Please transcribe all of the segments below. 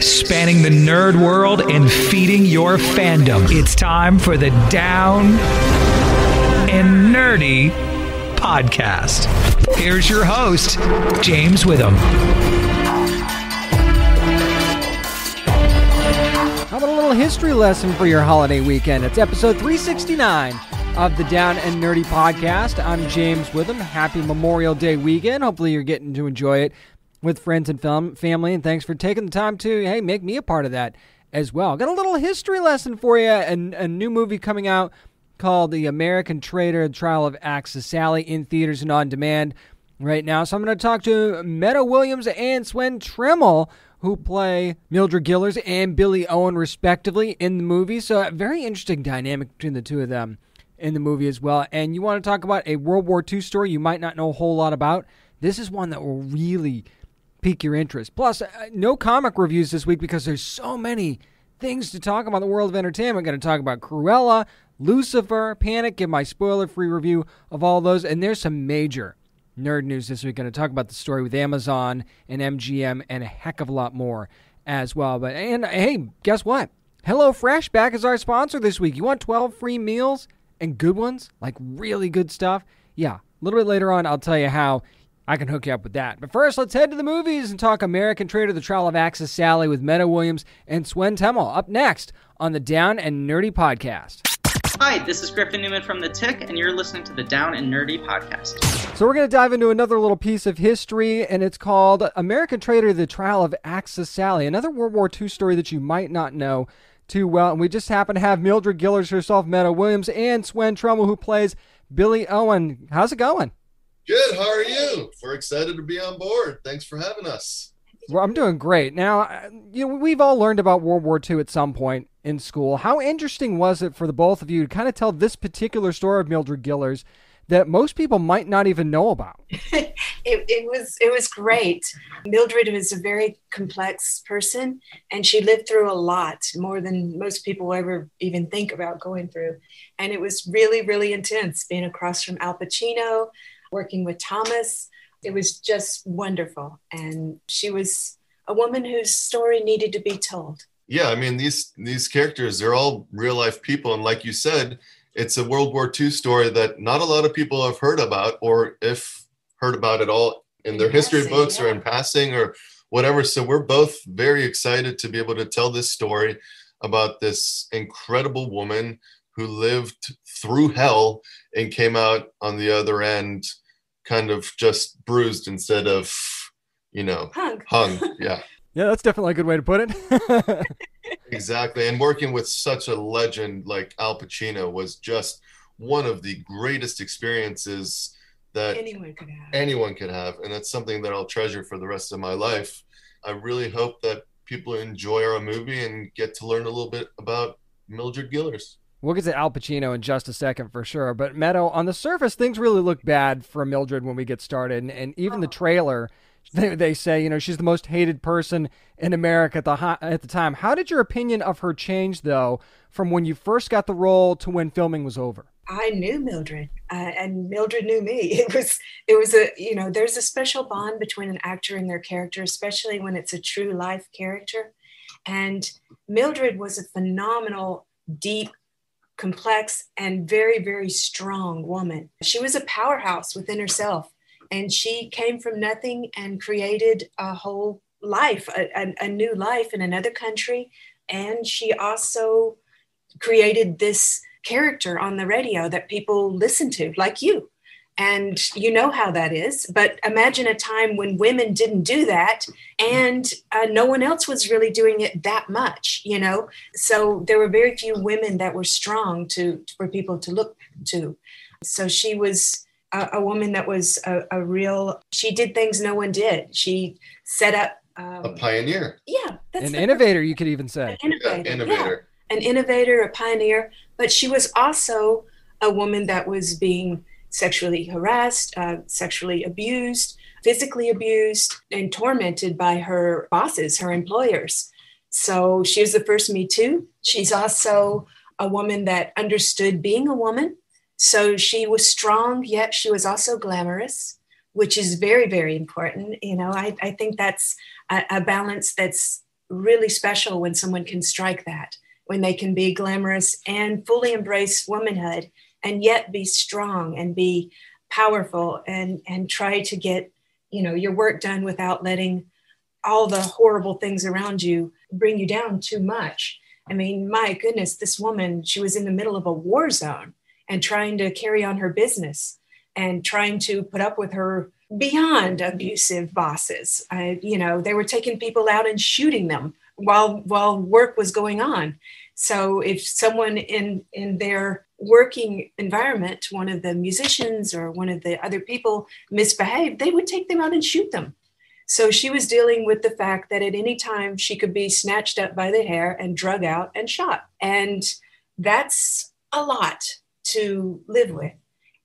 Spanning the nerd world and feeding your fandom. It's time for the Down and Nerdy podcast. Here's your host, James Witham. How about a little history lesson for your holiday weekend? It's episode 369 of the Down and Nerdy podcast. I'm James Witham. Happy Memorial Day weekend. Hopefully you're getting to enjoy it with friends and family, and thanks for taking the time to, hey, make me a part of that as well. Got a little history lesson for you, and a new movie coming out called The American Traitor: The Trial of Axis Sally, in theaters and on demand right now. So I'm going to talk to Meadow Williams and Swen Temmel, who play Mildred Gillars and Billy Owen, respectively, in the movie. So a very interesting dynamic between the two of them in the movie as well. And you want to talk about a World War II story you might not know a whole lot about? This is one that will really pique your interest. Plus, no comic reviews this week because there's so many things to talk about in the world of entertainment. We're going to talk about Cruella, Lucifer, Panic, give my spoiler-free review of all those. And there's some major nerd news this week. We're going to talk about the story with Amazon and MGM and a heck of a lot more as well. But and hey, guess what? HelloFresh back as our sponsor this week. You want 12 free meals and good ones? Like really good stuff? Yeah, a little bit later on I'll tell you how I can hook you up with that. But first, let's head to the movies and talk American Traitor: The Trial of Axis Sally with Meadow Williams and Swen Temmel, up next on the Down and Nerdy podcast. Hi, this is Griffin Newman from The Tick, and you're listening to the Down and Nerdy podcast. So we're going to dive into another little piece of history, and it's called American Traitor: The Trial of Axis Sally, another World War II story that you might not know too well. And we just happen to have Mildred Gillars herself, Meadow Williams, and Swen Temmel, who plays Billy Owen. How's it going? Good. How are you? We're excited to be on board. Thanks for having us. Well, I'm doing great. Now, you know, we've all learned about World War II at some point in school. How interesting was it for the both of you to kind of tell this particular story of Mildred Gillars that most people might not even know about? It was great. Mildred was a very complex person, and she lived through a lot, more than most people ever even think about going through. And it was really, really intense being across from Al Pacino, working with Thomas. It was just wonderful. And she was a woman whose story needed to be told. Yeah, I mean, these characters, they're all real life people. And like you said, it's a World War II story that not a lot of people have heard about, or if heard about at all in their history books or in passing or whatever. So we're both very excited to be able to tell this story about this incredible woman who lived through hell and came out on the other end kind of just bruised instead of, you know, hung. Yeah. Yeah, that's definitely a good way to put it. Exactly. And working with such a legend like Al Pacino was just one of the greatest experiences that anyone could have. And that's something that I'll treasure for the rest of my life. I really hope that people enjoy our movie and get to learn a little bit about Mildred Gillars. We'll get to Al Pacino in just a second for sure. But Meadow, on the surface, things really look bad for Mildred when we get started. And even the trailer, they say, you know, she's the most hated person in America at the time. How did your opinion of her change, though, from when you first got the role to when filming was over? I knew Mildred, and Mildred knew me. It was a, you know, there's a special bond between an actor and their character, especially when it's a true life character. And Mildred was a phenomenal, deep, complex, and very, very strong woman. She was a powerhouse within herself, and she came from nothing and created a whole life, a new life in another country. And she also created this character on the radio that people listen to, like you. And you know how that is. But imagine a time when women didn't do that, and no one else was really doing it that much, you know? So there were very few women that were strong for people to look to. So she was a woman that was a real, she did things no one did. She set up. A pioneer. Yeah. An innovator, you could even say. An innovator. Yeah. An innovator, a pioneer. But she was also a woman that was being sexually harassed, sexually abused, physically abused, and tormented by her bosses, her employers. So she was the first Me Too. She's also a woman that understood being a woman. So she was strong, yet she was also glamorous, which is very, very important. You know, I think that's a balance that's really special when someone can strike that, when they can be glamorous and fully embrace womanhood and yet be strong and be powerful and try to get, you know, your work done without letting all the horrible things around you bring you down too much. I mean, my goodness, this woman, she was in the middle of a war zone and trying to carry on her business and trying to put up with her beyond abusive bosses. You know, they were taking people out and shooting them while work was going on. So if someone in their working environment, one of the musicians or one of the other people misbehaved, they would take them out and shoot them. So she was dealing with the fact that at any time she could be snatched up by the hair and drug out and shot. And that's a lot to live with.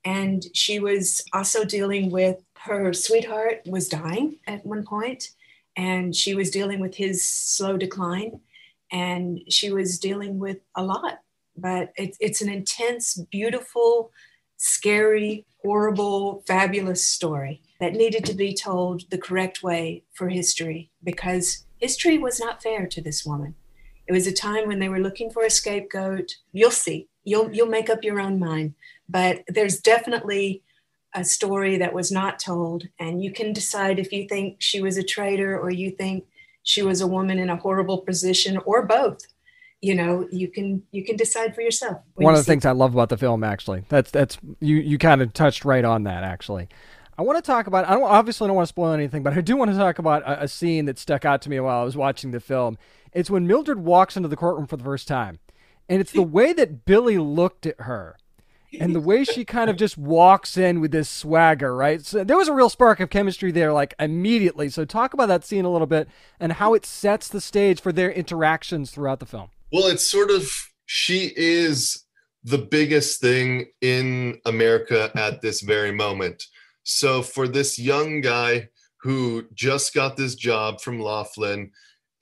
And she was also dealing with her sweetheart was dying at one point, and she was dealing with his slow decline, and she was dealing with a lot. But it's an intense, beautiful, scary, horrible, fabulous story that needed to be told the correct way for history, because history was not fair to this woman. It was a time when they were looking for a scapegoat. You'll see. You'll make up your own mind. But there's definitely a story that was not told. And you can decide if you think she was a traitor or you think she was a woman in a horrible position or both. You know, you can decide for yourself. One of the things I love about the film, actually, that's you kind of touched right on that, actually. I want to talk about, I obviously don't want to spoil anything, but I do want to talk about a scene that stuck out to me while I was watching the film. It's when Mildred walks into the courtroom for the first time. And it's the way that Billy looked at her. And the way she kind of just walks in with this swagger, right? So there was a real spark of chemistry there, like immediately. So talk about that scene a little bit and how it sets the stage for their interactions throughout the film. Well, it's sort of, she is the biggest thing in America at this very moment. So for this young guy who just got this job from Laughlin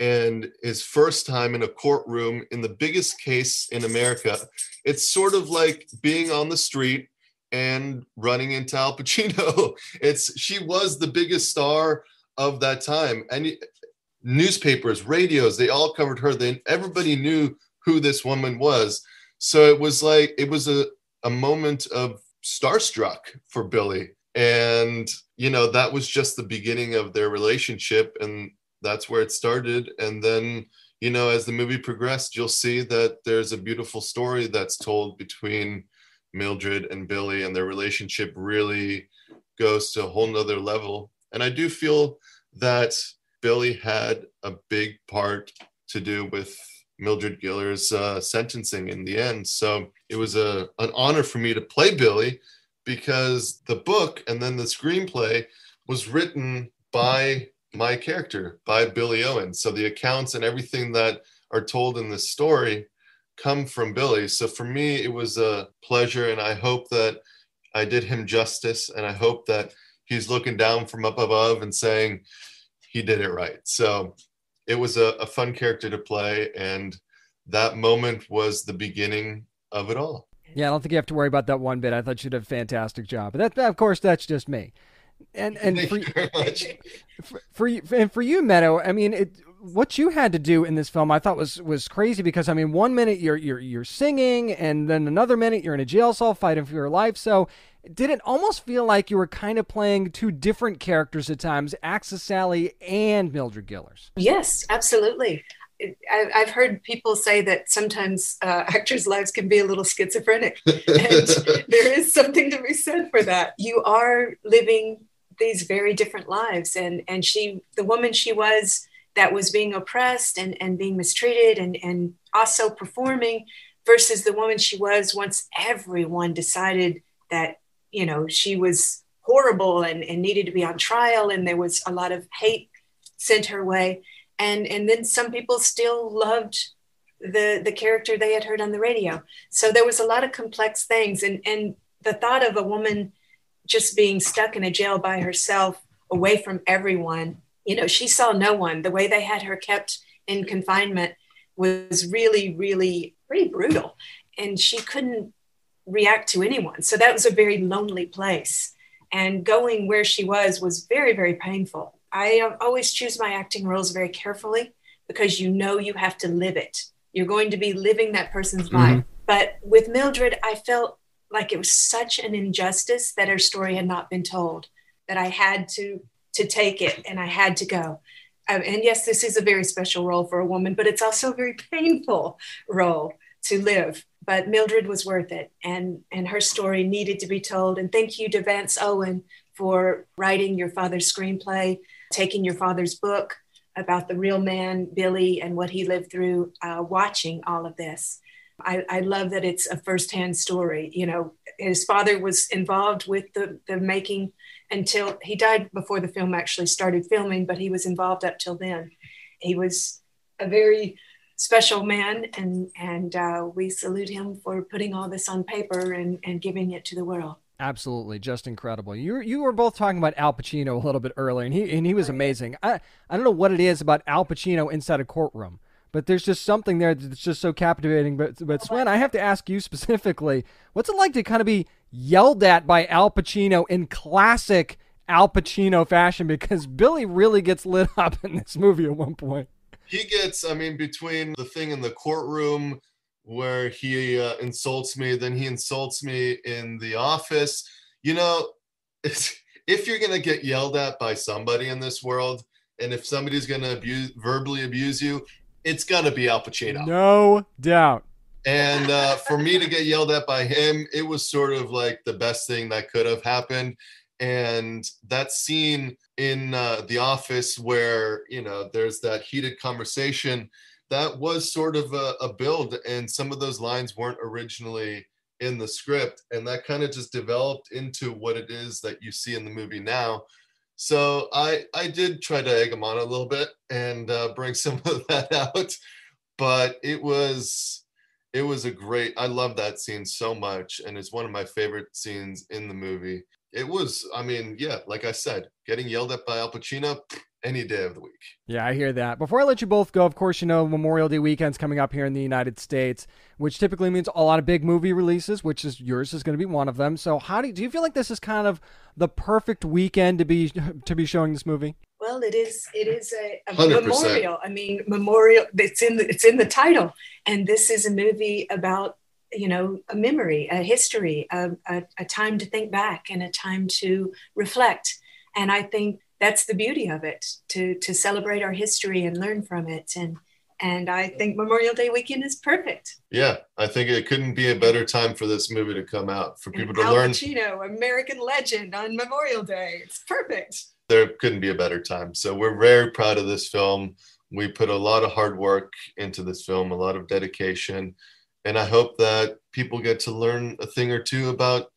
and his first time in a courtroom in the biggest case in America, it's sort of like being on the street and running into Al Pacino. She was the biggest star of that time. And newspapers, radios, they all covered her. Everybody knew who this woman was. So it was like, it was a moment of starstruck for Billy. And, you know, that was just the beginning of their relationship. And that's where it started. And then, you know, as the movie progressed, you'll see that there's a beautiful story that's told between Mildred and Billy, and their relationship really goes to a whole nother level. And I do feel that Billy had a big part to do with Mildred Gillars' sentencing in the end. So it was an honor for me to play Billy, because the book and then the screenplay was written by my character, by Billy Owen. So the accounts and everything that are told in this story come from Billy. So for me, it was a pleasure, and I hope that I did him justice, and I hope that he's looking down from up above and saying he did it right. So it was a fun character to play, and that moment was the beginning of it all. Yeah, I don't think you have to worry about that one bit. I thought you did a fantastic job. But that, of course, that's just me. And for you, Meadow, I mean, what you had to do in this film, I thought was crazy, because I mean, one minute you're singing, and then another minute you're in a jail cell fighting for your life. So did it almost feel like you were kind of playing two different characters at times, Axis Sally and Mildred Gillars? Yes, absolutely. I've heard people say that sometimes actors' lives can be a little schizophrenic, and there is something to be said for that. You are living these very different lives, and the woman she was that was being oppressed and being mistreated and also performing, versus the woman she was once everyone decided that, you know, she was horrible and needed to be on trial, and there was a lot of hate sent her way. And then some people still loved the character they had heard on the radio. So there was a lot of complex things. And the thought of a woman just being stuck in a jail by herself, away from everyone, you know, she saw no one. The way they had her kept in confinement was really, really pretty brutal. And she couldn't react to anyone. So that was a very lonely place. And going where she was very, very painful. I always choose my acting roles very carefully because you know you have to live it. You're going to be living that person's life. But with Mildred, I felt like it was such an injustice that her story had not been told, that I had to take it and I had to go. And yes, this is a very special role for a woman, but it's also a very painful role to live. But Mildred was worth it, and her story needed to be told. And thank you to Vance Owen for writing your father's screenplay, taking your father's book about the real man, Billy, and what he lived through, watching all of this. I love that it's a firsthand story. You know, his father was involved with the making until he died, before the film actually started filming, but he was involved up till then. He was a very special man, and we salute him for putting all this on paper and giving it to the world. Absolutely, just incredible. You were both talking about Al Pacino a little bit earlier, and he was amazing. I don't know what it is about Al Pacino inside a courtroom, but there's just something there that's just so captivating. But Swen, I have to ask you specifically, what's it like to kind of be yelled at by Al Pacino in classic Al Pacino fashion? Because Billy really gets lit up in this movie at one point. He gets, I mean, between the thing in the courtroom where he insults me, then he insults me in the office. You know, if you're going to get yelled at by somebody in this world, and if somebody's going to verbally abuse you, it's got to be Al Pacino. No doubt. And for me to get yelled at by him, it was sort of like the best thing that could have happened. And that scene in the office where, you know, there's that heated conversation, that was sort of a build. And some of those lines weren't originally in the script. And that kind of just developed into what it is that you see in the movie now. So I did try to egg him on a little bit and bring some of that out, but it was a great, I love that scene so much. And it's one of my favorite scenes in the movie. It was, I mean, yeah, like I said, getting yelled at by Al Pacino any day of the week. Yeah, I hear that. Before I let you both go, of course, you know, Memorial Day weekend's coming up here in the United States, which typically means a lot of big movie releases, which is yours is going to be one of them. So how do you feel like this is kind of the perfect weekend to be showing this movie? Well, it is a memorial. I mean, memorial, it's in the title. And this is a movie about, you know, a memory, a history, a time to think back and a time to reflect. And I think that's the beauty of it, to celebrate our history and learn from it. And I think Memorial Day weekend is perfect. Yeah, I think it couldn't be a better time for this movie to come out, for people to learn. Al Pacino, American legend on Memorial Day. It's perfect. There couldn't be a better time. So we're very proud of this film. We put a lot of hard work into this film, a lot of dedication. And I hope that people get to learn a thing or two about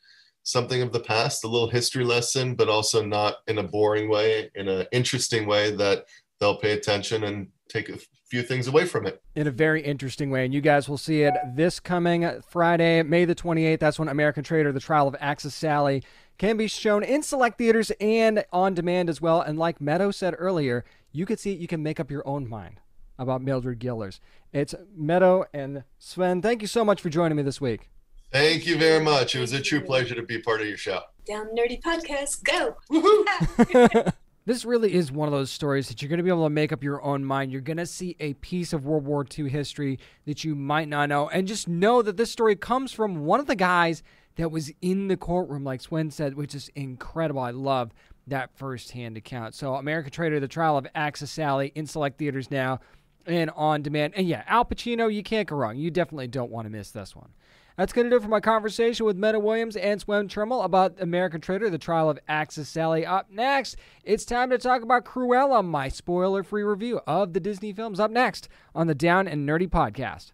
something of the past, a little history lesson, but also not in a boring way, in an interesting way that they'll pay attention and take a few things away from it. In a very interesting way. And you guys will see it this coming Friday, May the 28th. That's when American Traitor, The Trial of Axis Sally, can be shown in select theaters and on demand as well. And like Meadow said earlier, you could see it, you can make up your own mind about Mildred Gillars. It's Meadow and Swen. Thank you so much for joining me this week. Thank you very much. It was a true pleasure to be part of your show. Down Nerdy Podcast, go! Woohoo! This really is one of those stories that you're going to be able to make up your own mind. You're going to see a piece of World War II history that you might not know. And just know that this story comes from one of the guys that was in the courtroom, like Swen said, which is incredible. I love that firsthand account. So American Traitor, The Trial of Axis Sally, in select theaters now and on demand. And yeah, Al Pacino, you can't go wrong. You definitely don't want to miss this one. That's going to do it for my conversation with Meadow Williams and Swen Temmel about American Traitor, The Trial of Axis Sally. Up next, it's time to talk about Cruella, my spoiler-free review of the Disney films. Up next on the Down and Nerdy Podcast.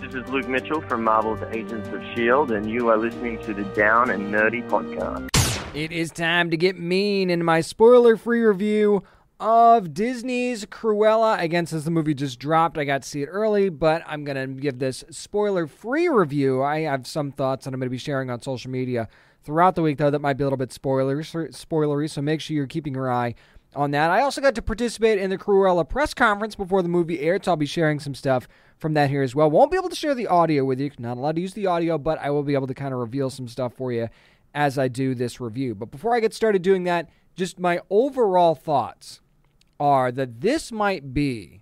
This is Luke Mitchell from Marvel's Agents of S.H.I.E.L.D., and you are listening to the Down and Nerdy Podcast. It is time to get mean in my spoiler-free review of Disney's Cruella. Again, since the movie just dropped, I got to see it early, but I'm going to give this spoiler-free review. I have some thoughts that I'm going to be sharing on social media throughout the week, though, that might be a little bit spoilery, so make sure you're keeping your eye on that. I also got to participate in the Cruella press conference before the movie aired, so I'll be sharing some stuff from that here as well. Won't be able to share the audio with you. Not allowed to use the audio, but I will be able to kind of reveal some stuff for you as I do this review. But before I get started doing that, just my overall thoughts are that this might be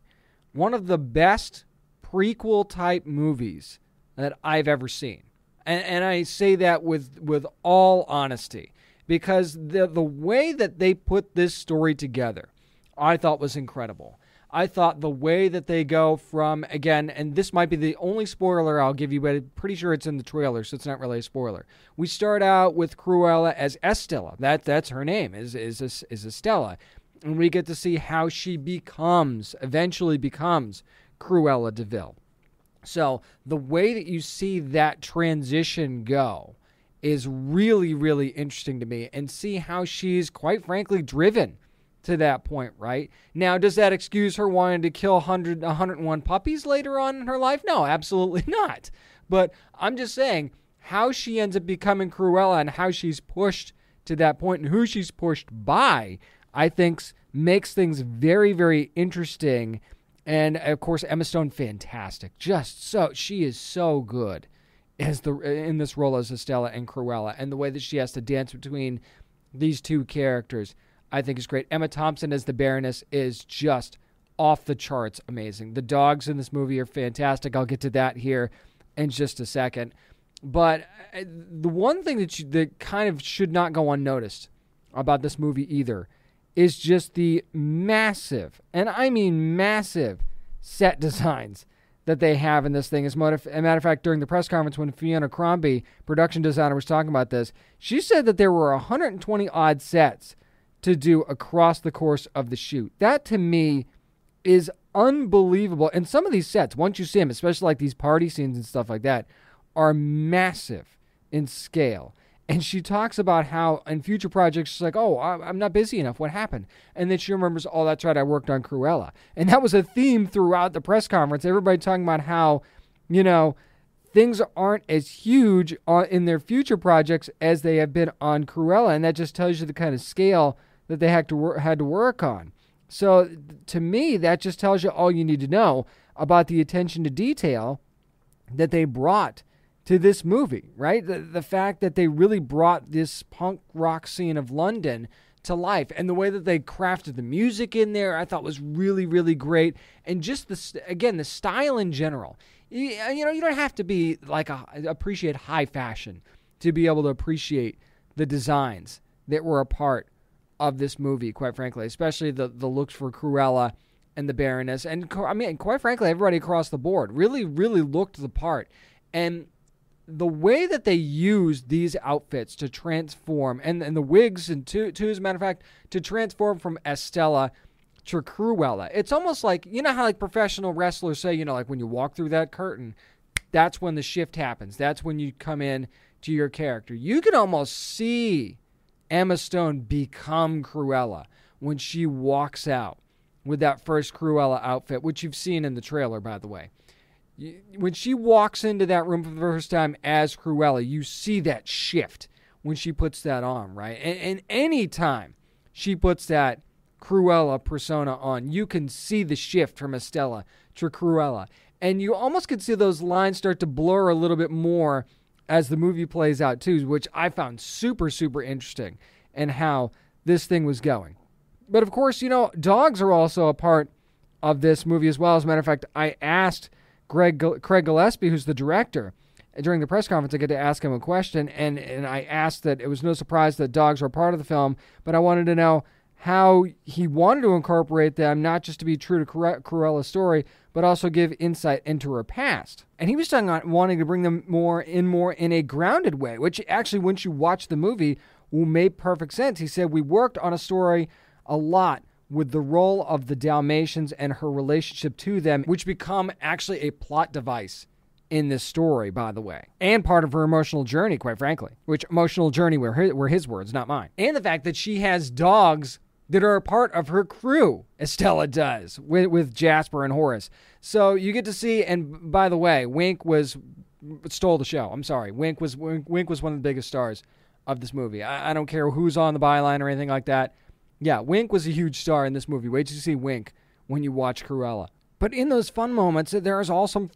one of the best prequel-type movies that I've ever seen. And I say that with all honesty, because the way that they put this story together, I thought was incredible. I thought the way that they go from, again, and this might be the only spoiler I'll give you, but I'm pretty sure it's in the trailer, so it's not really a spoiler. We start out with Cruella as Estella. That's her name, is Estella. And we get to see how she eventually becomes Cruella DeVille. So the way that you see that transition go is really, really interesting to me, and see how she's, quite frankly, driven to that point, right? Now, does that excuse her wanting to kill 101 puppies later on in her life? No, absolutely not. But I'm just saying how she ends up becoming Cruella and how she's pushed to that point and who she's pushed by, I think makes things very, very interesting. And, of course, Emma Stone, fantastic. She is so good in this role as Estella and Cruella. And the way that she has to dance between these two characters, I think is great. Emma Thompson as the Baroness is just off the charts amazing. The dogs in this movie are fantastic. I'll get to that here in just a second. But the one thing that kind of should not go unnoticed about this movie either is just the massive, and I mean massive, set designs that they have in this thing. As a matter of fact, during the press conference when Fiona Crombie, production designer, was talking about this, she said that there were 120-odd sets to do across the course of the shoot. That, to me, is unbelievable. And some of these sets, once you see them, especially like these party scenes and stuff like that, are massive in scale. And she talks about how in future projects, she's like, oh, I'm not busy enough. What happened? And then she remembers, oh, that's right, I worked on Cruella. And that was a theme throughout the press conference. Everybody talking about how, things aren't as huge in their future projects as they have been on Cruella. And that just tells you the kind of scale that they had to work on. So to me, that just tells you all you need to know about the attention to detail that they brought to this movie, right? The fact that they really brought this punk rock scene of London to life, and the way that they crafted the music in there, I thought was really, really great. And just the style in general. You don't have to be appreciate high fashion to be able to appreciate the designs that were a part of this movie, quite frankly, especially the looks for Cruella and the Baroness. And I mean, quite frankly, everybody across the board really, really looked the part. And the way that they used these outfits to transform, and the wigs, and too, as a matter of fact, to transform from Estella to Cruella. It's almost like, you know how like professional wrestlers say, like when you walk through that curtain, that's when the shift happens. That's when you come in to your character. You can almost see Emma Stone become Cruella when she walks out with that first Cruella outfit, which you've seen in the trailer, by the way. When she walks into that room for the first time as Cruella, you see that shift when she puts that on, right? And any time she puts that Cruella persona on, you can see the shift from Estella to Cruella. And you almost can see those lines start to blur a little bit more as the movie plays out too, which I found super, super interesting in how this thing was going. But of course, dogs are also a part of this movie as well. As a matter of fact, I asked Craig Gillespie, who's the director, during the press conference, I get to ask him a question, and I asked that it was no surprise that dogs were part of the film, but I wanted to know how he wanted to incorporate them, not just to be true to Cruella's story, but also give insight into her past. And he was talking about wanting to bring them more in a grounded way, which actually, once you watch the movie, will make perfect sense. He said, we worked on a story a lot with the role of the Dalmatians and her relationship to them, which become actually a plot device in this story, by the way. And part of her emotional journey, quite frankly. Which emotional journey were his words, not mine. And the fact that she has dogs that are a part of her crew, Estella does, with Jasper and Horace. So you get to see, and by the way, Wink stole the show. I'm sorry. Wink was one of the biggest stars of this movie. I don't care who's on the byline or anything like that. Yeah, Wink was a huge star in this movie. Wait till you see Wink when you watch Cruella. But in those fun moments, there are also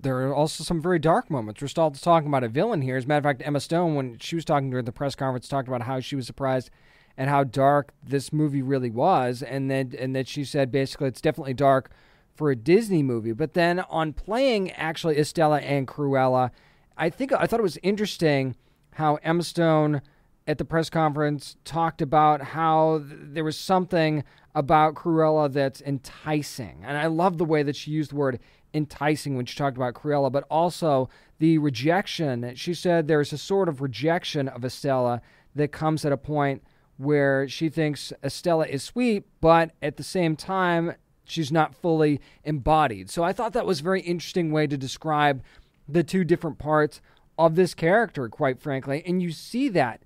some very dark moments. We're still talking about a villain here. As a matter of fact, Emma Stone, when she was talking during the press conference, talked about how she was surprised at how dark this movie really was, and that she said basically it's definitely dark for a Disney movie. But then on playing, actually, Estella and Cruella, I thought it was interesting how Emma Stone at the press conference talked about how there was something about Cruella that's enticing. And I love the way that she used the word enticing when she talked about Cruella, but also the rejection. She said there's a sort of rejection of Estella that comes at a point where she thinks Estella is sweet, but at the same time, she's not fully embodied. So I thought that was a very interesting way to describe the two different parts of this character, quite frankly. And you see that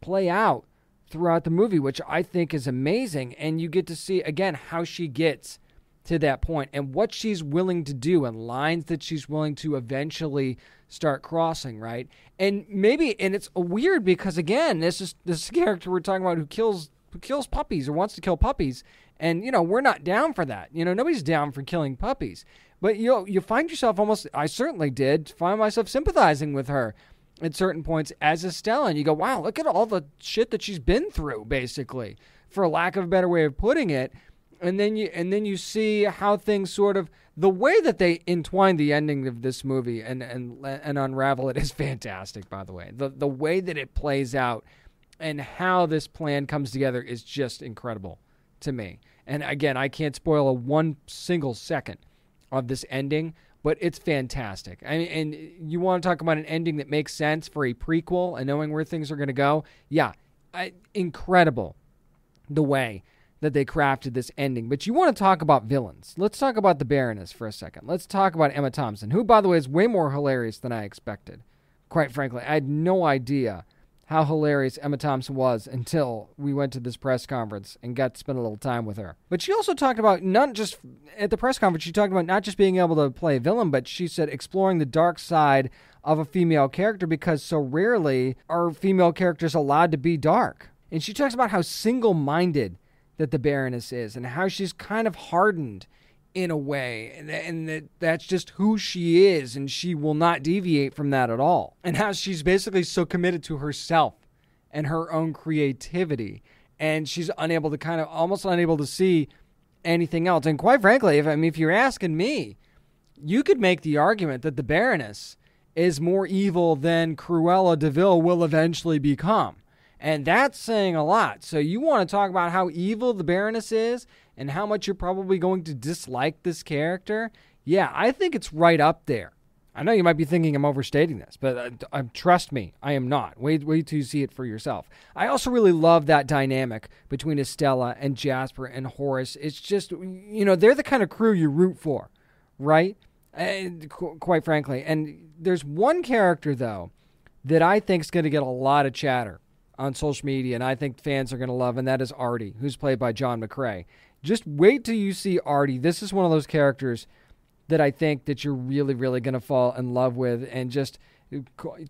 play out throughout the movie, which I think is amazing. And you get to see, again, how she gets to that point and what she's willing to do and lines that she's willing to eventually start crossing, right? And maybe, and it's weird because, again, this character we're talking about who kills puppies or wants to kill puppies. And, you know, we're not down for that. You know, nobody's down for killing puppies. But you find yourself almost, I certainly did, find myself sympathizing with her at certain points as Estella, and you go, wow, look at all the shit that she's been through, basically, for lack of a better way of putting it. And then you see how things sort of, the way that they entwine the ending of this movie and unravel it is fantastic, by the way. The way that it plays out and how this plan comes together is just incredible to me. And again, I can't spoil a one single second of this ending, but it's fantastic. I mean, and you want to talk about an ending that makes sense for a prequel and knowing where things are going to go? Yeah, incredible the way that they crafted this ending. But you want to talk about villains. Let's talk about the Baroness for a second. Let's talk about Emma Thompson, who, by the way, is way more hilarious than I expected. Quite frankly, I had no idea how hilarious Emma Thompson was until we went to this press conference and got to spend a little time with her. But she also talked about, not just at the press conference, she talked about not just being able to play a villain, but she said exploring the dark side of a female character, because so rarely are female characters allowed to be dark. And she talks about how single-minded that the Baroness is and how she's kind of hardened in a way, and that's just who she is, and she will not deviate from that at all, and how she's basically so committed to herself and her own creativity, and she's unable to kind of, almost unable to see anything else. And quite frankly, if you're asking me, you could make the argument that the Baroness is more evil than Cruella DeVille will eventually become. And that's saying a lot. So you want to talk about how evil the Baroness is and how much you're probably going to dislike this character? Yeah, I think it's right up there. I know you might be thinking I'm overstating this, but trust me, I am not. Wait till you see it for yourself. I also really love that dynamic between Estella and Jasper and Horace. It's just, you know, they're the kind of crew you root for, right? And, quite frankly. And there's one character, though, that I think is going to get a lot of chatter on social media, and I think fans are going to love, and that is Artie, who's played by John McCrae. Just wait till you see Artie. This is one of those characters that I think that you're really, really going to fall in love with, and just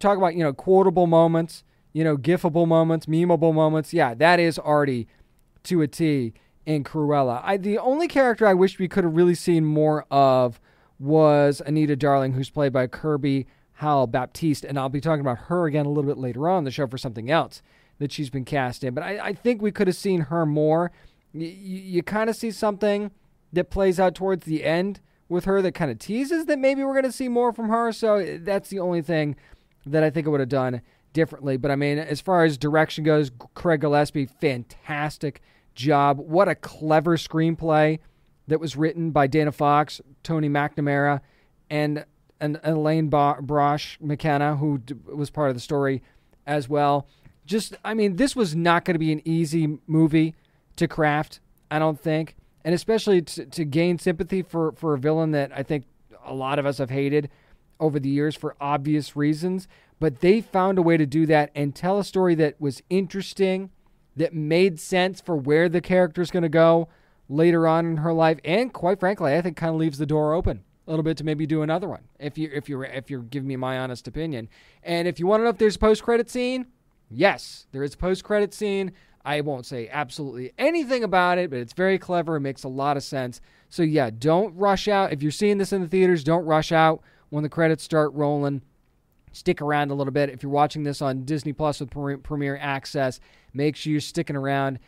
talk about, you know, quotable moments, you know, gifable moments, memeable moments. Yeah, that is Artie to a T in Cruella. The only character I wish we could have really seen more of was Anita Darling, who's played by Kirby Howell Baptiste, and I'll be talking about her again a little bit later on in the show for something else that she's been cast in. But I think we could have seen her more. You kind of see something that plays out towards the end with her that kind of teases that maybe we're going to see more from her. So that's the only thing that I think I would have done differently. But I mean, as far as direction goes, Craig Gillespie, fantastic job. What a clever screenplay that was written by Dana Fox, Tony McNamara, and Elaine Brosh McKenna, who was part of the story as well. Just, I mean, this was not going to be an easy movie to craft, I don't think, and especially to gain sympathy for a villain that I think a lot of us have hated over the years for obvious reasons. But they found a way to do that and tell a story that was interesting, that made sense for where the character's going to go later on in her life, and quite frankly, I think kind of leaves the door open a little bit to maybe do another one, if you're giving me my honest opinion. And if you want to know if there's a post-credit scene, yes, there is a post-credit scene. I won't say absolutely anything about it, but it's very clever. It makes a lot of sense. So yeah, don't rush out. If you're seeing this in the theaters, don't rush out when the credits start rolling. Stick around a little bit. If you're watching this on Disney Plus with Premier Access, make sure you're sticking around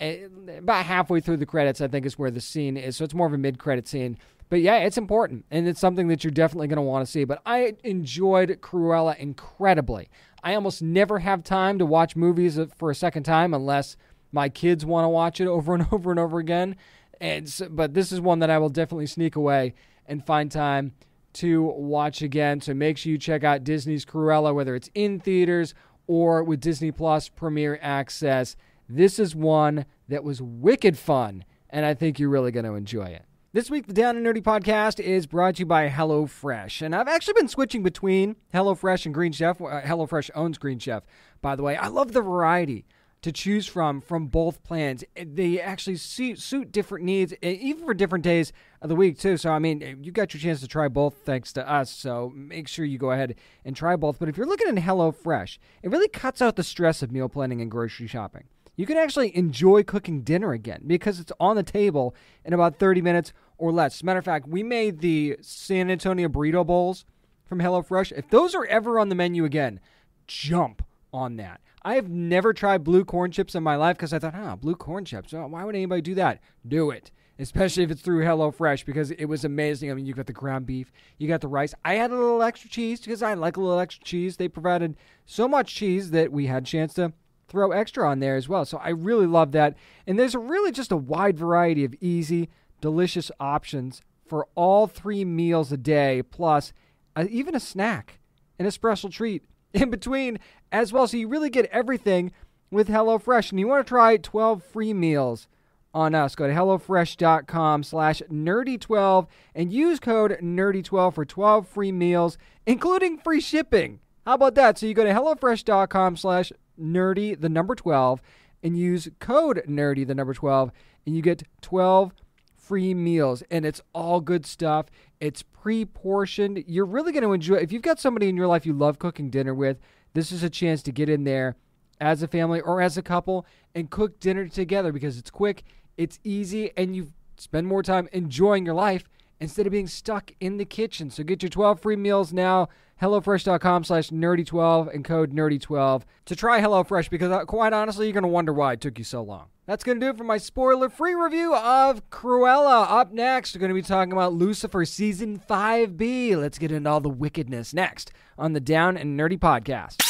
About halfway through the credits, I think, is where the scene is. So it's more of a mid-credit scene. But yeah, it's important, and it's something that you're definitely going to want to see. But I enjoyed Cruella incredibly. I almost never have time to watch movies for a second time unless my kids want to watch it over and over and over again. And so, but this is one that I will definitely sneak away and find time to watch again. So make sure you check out Disney's Cruella, whether it's in theaters or with Disney Plus Premier Access. This is one that was wicked fun, and I think you're really going to enjoy it. This week, the Down and Nerdy podcast is brought to you by HelloFresh. And I've actually been switching between HelloFresh and Green Chef. HelloFresh owns Green Chef, by the way. I love the variety to choose from both plans. They actually suit different needs, even for different days of the week, too. So, I mean, you got your chance to try both thanks to us. So make sure you go ahead and try both. But if you're looking at HelloFresh, it really cuts out the stress of meal planning and grocery shopping. You can actually enjoy cooking dinner again because it's on the table in about 30 minutes or less. As a matter of fact, we made the San Antonio burrito bowls from HelloFresh. If those are ever on the menu again, jump on that. I have never tried blue corn chips in my life because I thought, blue corn chips. Oh, why would anybody do that? Do it, especially if it's through HelloFresh, because it was amazing. I mean, you got the ground beef, you got the rice. I had a little extra cheese because I like a little extra cheese. They provided so much cheese that we had a chance to throw extra on there as well. So I really love that. And there's really just a wide variety of easy, delicious options for all three meals a day, plus even a snack and a special treat in between as well. So you really get everything with HelloFresh. And you want to try 12 free meals on us. Go to HelloFresh.com/nerdy12 and use code nerdy12 for 12 free meals, including free shipping. How about that? So you go to HelloFresh.com/nerdy 12 and use code nerdy 12 and you get 12 free meals, and it's all good stuff. It's pre-portioned. You're really going to enjoy it. If you've got somebody in your life you love cooking dinner with, this is a chance to get in there as a family or as a couple and cook dinner together because it's quick, it's easy, and you spend more time enjoying your life instead of being stuck in the kitchen. So get your 12 free meals now, HelloFresh.com/nerdy12 and code nerdy12 to try HelloFresh, because quite honestly, you're going to wonder why it took you so long. That's going to do it for my spoiler-free review of Cruella. Up next, we're going to be talking about Lucifer Season 5B. Let's get into all the wickedness next on the Down and Nerdy Podcast.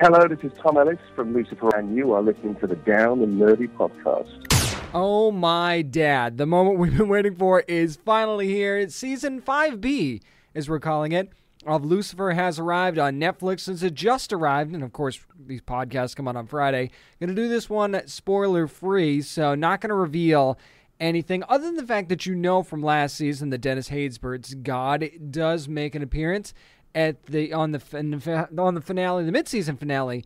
Hello, this is Tom Ellis from Lucifer, and you are listening to the Down and Nerdy Podcast. Oh my dad, the moment we've been waiting for is finally here. It's Season 5B, as we're calling it, of Lucifer has arrived on Netflix since it just arrived. And of course, these podcasts come out on Friday. Going to do this one spoiler-free, so not going to reveal anything other than the fact that you know from last season that Dennis Haysbert's God does make an appearance on the finale, the mid-season finale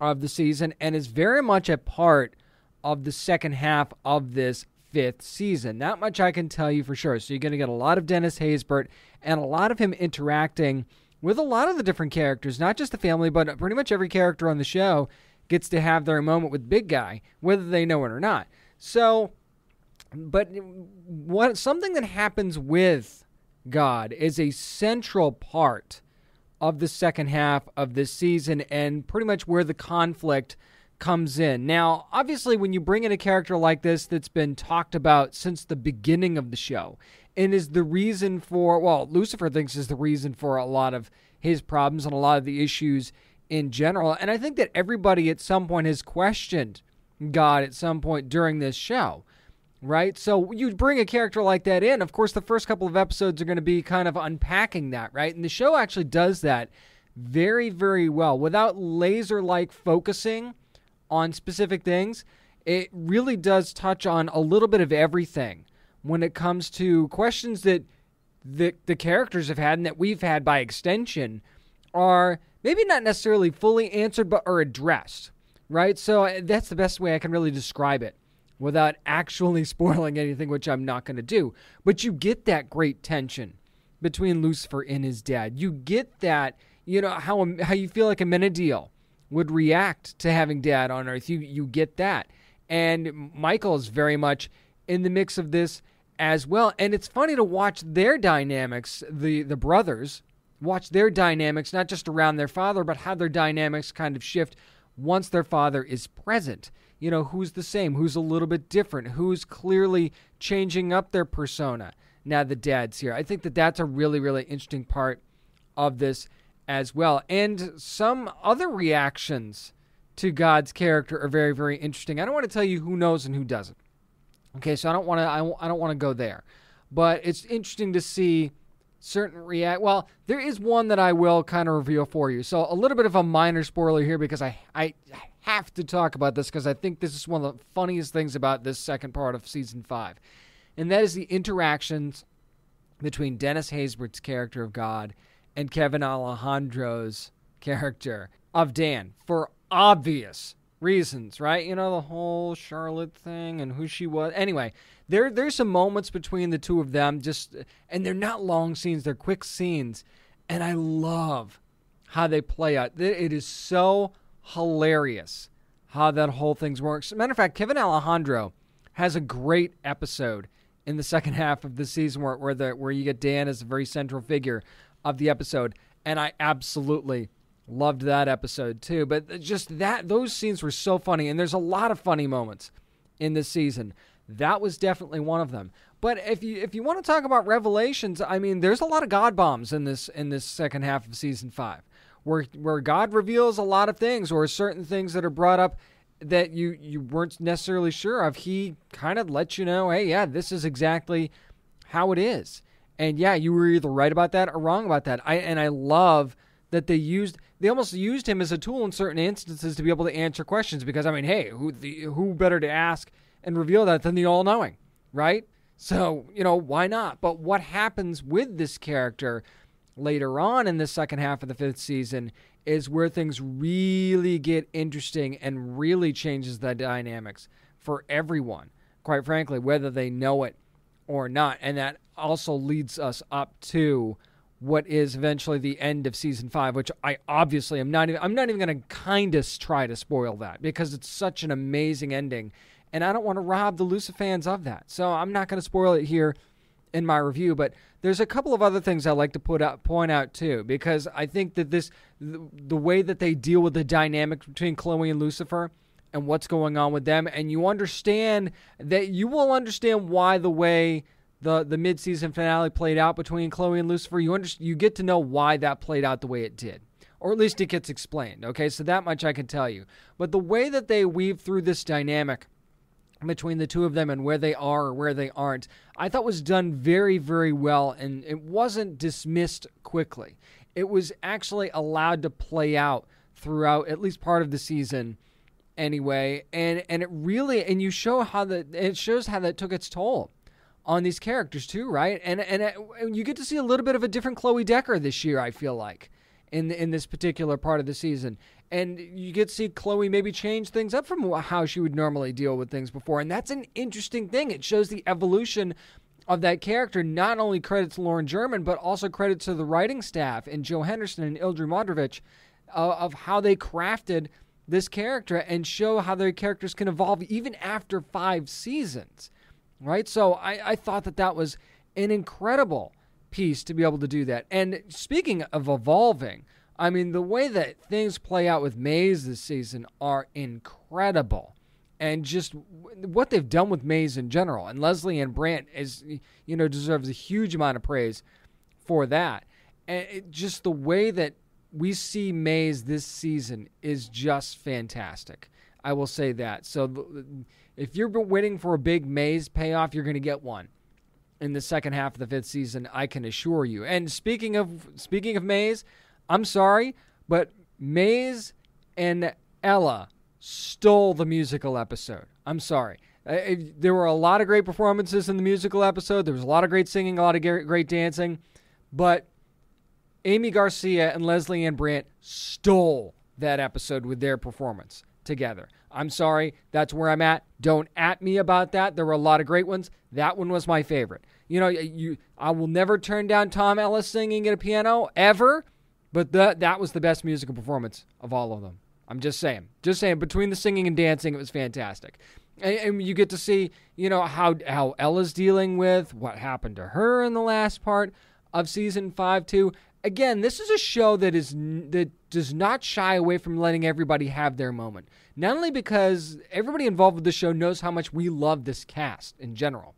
of the season, and is very much a part of the second half of this fifth season. Not much I can tell you for sure. So you're going to get a lot of Dennis Haysbert and a lot of him interacting with a lot of the different characters, not just the family, but pretty much every character on the show gets to have their moment with Big Guy, whether they know it or not. So, but something that happens with God is a central part of the second half of this season and pretty much where the conflict comes in. Now, obviously, when you bring in a character like this that's been talked about since the beginning of the show and is the reason for, well, Lucifer thinks is the reason for a lot of his problems and a lot of the issues in general. And I think that everybody at some point has questioned God at some point during this show, right? So you bring a character like that in. Of course, the first couple of episodes are going to be kind of unpacking that, right? And the show actually does that very, very well without laser-like focusing on specific things. It really does touch on a little bit of everything when it comes to questions that the characters have had and that we've had by extension are maybe not necessarily fully answered but are addressed, right? So that's the best way I can really describe it without actually spoiling anything, which I'm not going to do. But you get that great tension between Lucifer and his dad. You get that, you know, how you feel like Amenadiel would react to having Dad on Earth. You get that. And Michael is very much in the mix of this as well. And it's funny to watch their dynamics, the brothers, watch their dynamics, not just around their father, but how their dynamics kind of shift once their father is present. you know, who's the same, who's a little bit different, who's clearly changing up their persona. Now the dad's here. I think that that's a really, really interesting part of this as well. And some other reactions to God's character are very, very interesting. I don't want to tell you who knows and who doesn't. Okay, so I don't want to go there. But it's interesting to see certain react. Well, there is one that I will kind of reveal for you. So a little bit of a minor spoiler here because I have to talk about this because I think this is one of the funniest things about this second part of season 5. And that is the interactions between Dennis Haysbert's character of God and Kevin Alejandro's character of Dan for obvious reasons, right? You know, the whole Charlotte thing and who she was. Anyway, there's some moments between the two of them, just, and they're not long scenes, they're quick scenes. And I love how they play out. It is so hilarious how that whole thing works. As a matter of fact, Kevin Alejandro has a great episode in the second half of the season where you get Dan as a very central figure of the episode. And I absolutely loved that episode too. But just that, those scenes were so funny. And there's a lot of funny moments in this season. That was definitely one of them. But if you want to talk about revelations, I mean, there's a lot of God bombs in this second half of season 5, where God reveals a lot of things or certain things that are brought up that you weren't necessarily sure of. He kind of lets you know, hey, yeah, this is exactly how it is. And yeah, you were either right about that or wrong about that. And I love that they almost used him as a tool in certain instances to be able to answer questions because, I mean, hey, who better to ask and reveal that than the all-knowing, right? So, you know, why not? But what happens with this character later on in the second half of the 5th season is where things really get interesting and really changes the dynamics for everyone, quite frankly, whether they know it or not. And that also leads us up to what is eventually the end of season 5, which I obviously I'm not even going to kind of try to spoil that because it's such an amazing ending, and I don't want to rob the Lucifer fans of that. So I'm not going to spoil it here in my review, but there's a couple of other things I like to point out too, because I think that the way that they deal with the dynamic between Chloe and Lucifer and what's going on with them, and you will understand why the way the mid-season finale played out between Chloe and Lucifer, you get to know why that played out the way it did. Or at least it gets explained, okay? So that much I can tell you. But the way that they weave through this dynamic between the two of them and where they are or where they aren't, I thought was done very, very well, and it wasn't dismissed quickly. It was actually allowed to play out throughout at least part of the season anyway, and it really, and you show how it shows how that took its toll on these characters too, right? And you get to see a little bit of a different Chloe Decker this year, I feel like, in this particular part of the season. And you get to see Chloe maybe change things up from how she would normally deal with things before. And that's an interesting thing. It shows the evolution of that character. Not only credits Lauren German, but also credits to the writing staff and Joe Henderson and Ildin Modrovich of how they crafted this character and show how their characters can evolve even after 5 seasons. Right, so I thought that was an incredible piece to be able to do that. And speaking of evolving, I mean, the way that things play out with Mays this season are incredible. And just what they've done with Mays in general. And Leslie Ann Brandt is, you know, deserves a huge amount of praise for that. And just the way that we see Mays this season is just fantastic. I will say that. So if you're waiting for a big Maze payoff, you're going to get one in the second half of the 5th season, I can assure you. And speaking of Maze, I'm sorry, but Maze and Ella stole the musical episode. I'm sorry. There were a lot of great performances in the musical episode. There was a lot of great singing, a lot of great dancing. But Amy Garcia and Leslie Ann Brandt stole that episode with their performance together. I'm sorry, that's where I'm at. Don't at me about that. There were a lot of great ones. That one was my favorite. You know, I will never turn down Tom Ellis singing at a piano ever, but that was the best musical performance of all of them. I'm just saying. Between the singing and dancing, it was fantastic. And you get to see, you know, how Ella's dealing with what happened to her in the last part of season 5 too. again, this is a show that is that does not shy away from letting everybody have their moment. Not only because everybody involved with the show knows how much we love this cast in general,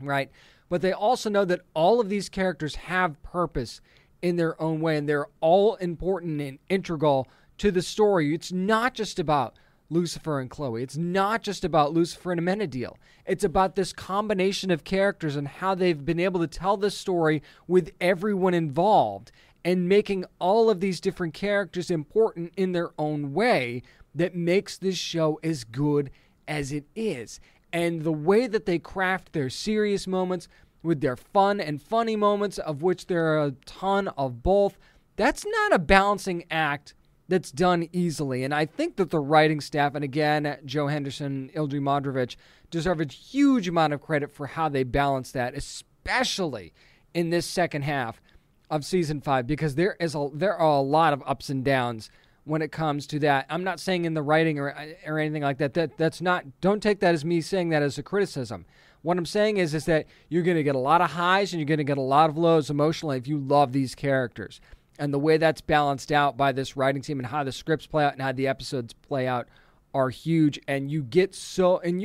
right? But they also know that all of these characters have purpose in their own way, and they're all important and integral to the story. It's not just about Lucifer and Chloe. It's not just about Lucifer and Amenadiel. It's about this combination of characters and how they've been able to tell this story with everyone involved and making all of these different characters important in their own way that makes this show as good as it is. And the way that they craft their serious moments with their fun and funny moments, of which there are a ton of both, that's not a balancing act that's done easily. And I think that the writing staff, and again, Joe Henderson, Ildin Modrovich, deserve a huge amount of credit for how they balance that, especially in this second half of Season 5, because there are a lot of ups and downs when it comes to that. I'm not saying in the writing or anything like that. That's not, don't take that as me saying that as a criticism. What I'm saying is that you're going to get a lot of highs and you're going to get a lot of lows emotionally if you love these characters. And the way that's balanced out by this writing team and how the scripts play out and how the episodes play out are huge. And you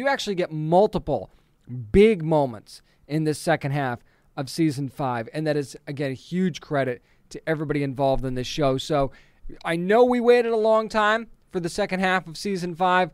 actually get multiple big moments in this second half of Season 5. And that is, again, a huge credit to everybody involved in this show. So I know we waited a long time for the second half of Season 5.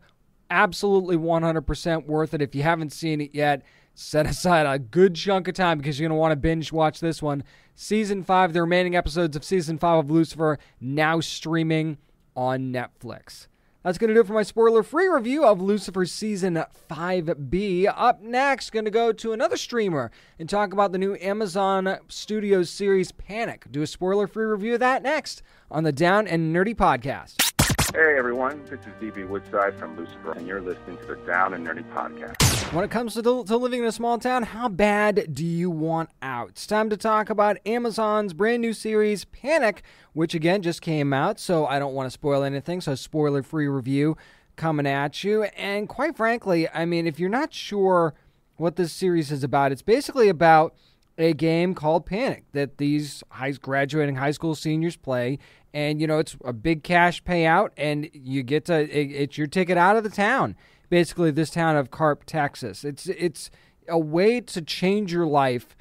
Absolutely 100% worth it. If you haven't seen it yet, set aside a good chunk of time because you're going to want to binge watch this one. Season 5, the remaining episodes of Season 5 of Lucifer, now streaming on Netflix. That's going to do it for my spoiler-free review of Lucifer Season 5B. Up next, going to go to another streamer and talk about the new Amazon Studios series Panic. Do a spoiler-free review of that next on the Down and Nerdy Podcast. Hey everyone, this is DB Woodside from Lucifer, and you're listening to the Down and Nerdy Podcast. When it comes to living in a small town, how bad do you want out? It's time to talk about Amazon's brand new series, Panic, which again just came out, so I don't want to spoil anything, so spoiler-free review coming at you. And quite frankly, I mean, if you're not sure what this series is about, it's basically about a game called Panic that these graduating high school seniors play, and, you know, it's a big cash payout, and you get to, it's your ticket out of the town, basically this town of Carp, Texas. It's a way to change your life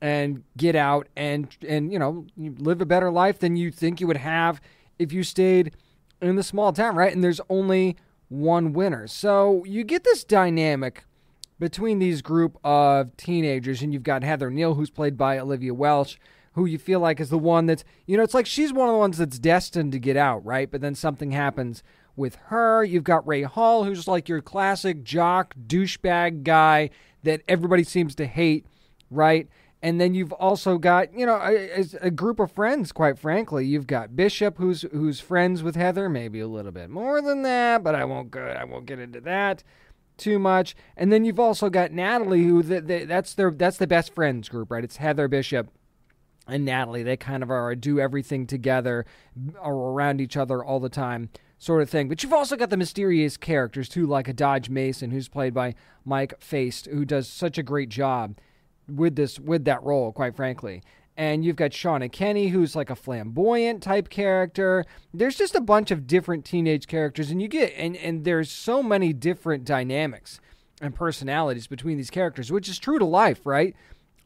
and get out and you know, live a better life than you think you would have if you stayed in the small town, right? And there's only one winner. So you get this dynamic between these group of teenagers, and you've got Heather Neal, who's played by Olivia Welch, who you feel like is the one that's, you know, it's like she's one of the ones that's destined to get out, right? But then something happens with her. You've got Ray Hall, who's like your classic jock, douchebag guy that everybody seems to hate, right? And then you've also got, you know, a group of friends, quite frankly. You've got Bishop, who's friends with Heather, maybe a little bit more than that, but I won't get into that too much. And then you've also got Natalie, who that's the best friends group, right? It's Heather, Bishop, and Natalie. They kind of are do everything together or around each other all the time sort of thing. But you've also got the mysterious characters too, like a Dodge Mason, who's played by Mike Faist, who does such a great job with that role, quite frankly. And you've got Shauna Kenny, who's like a flamboyant type character. There's just a bunch of different teenage characters, and there's so many different dynamics and personalities between these characters, which is true to life, right?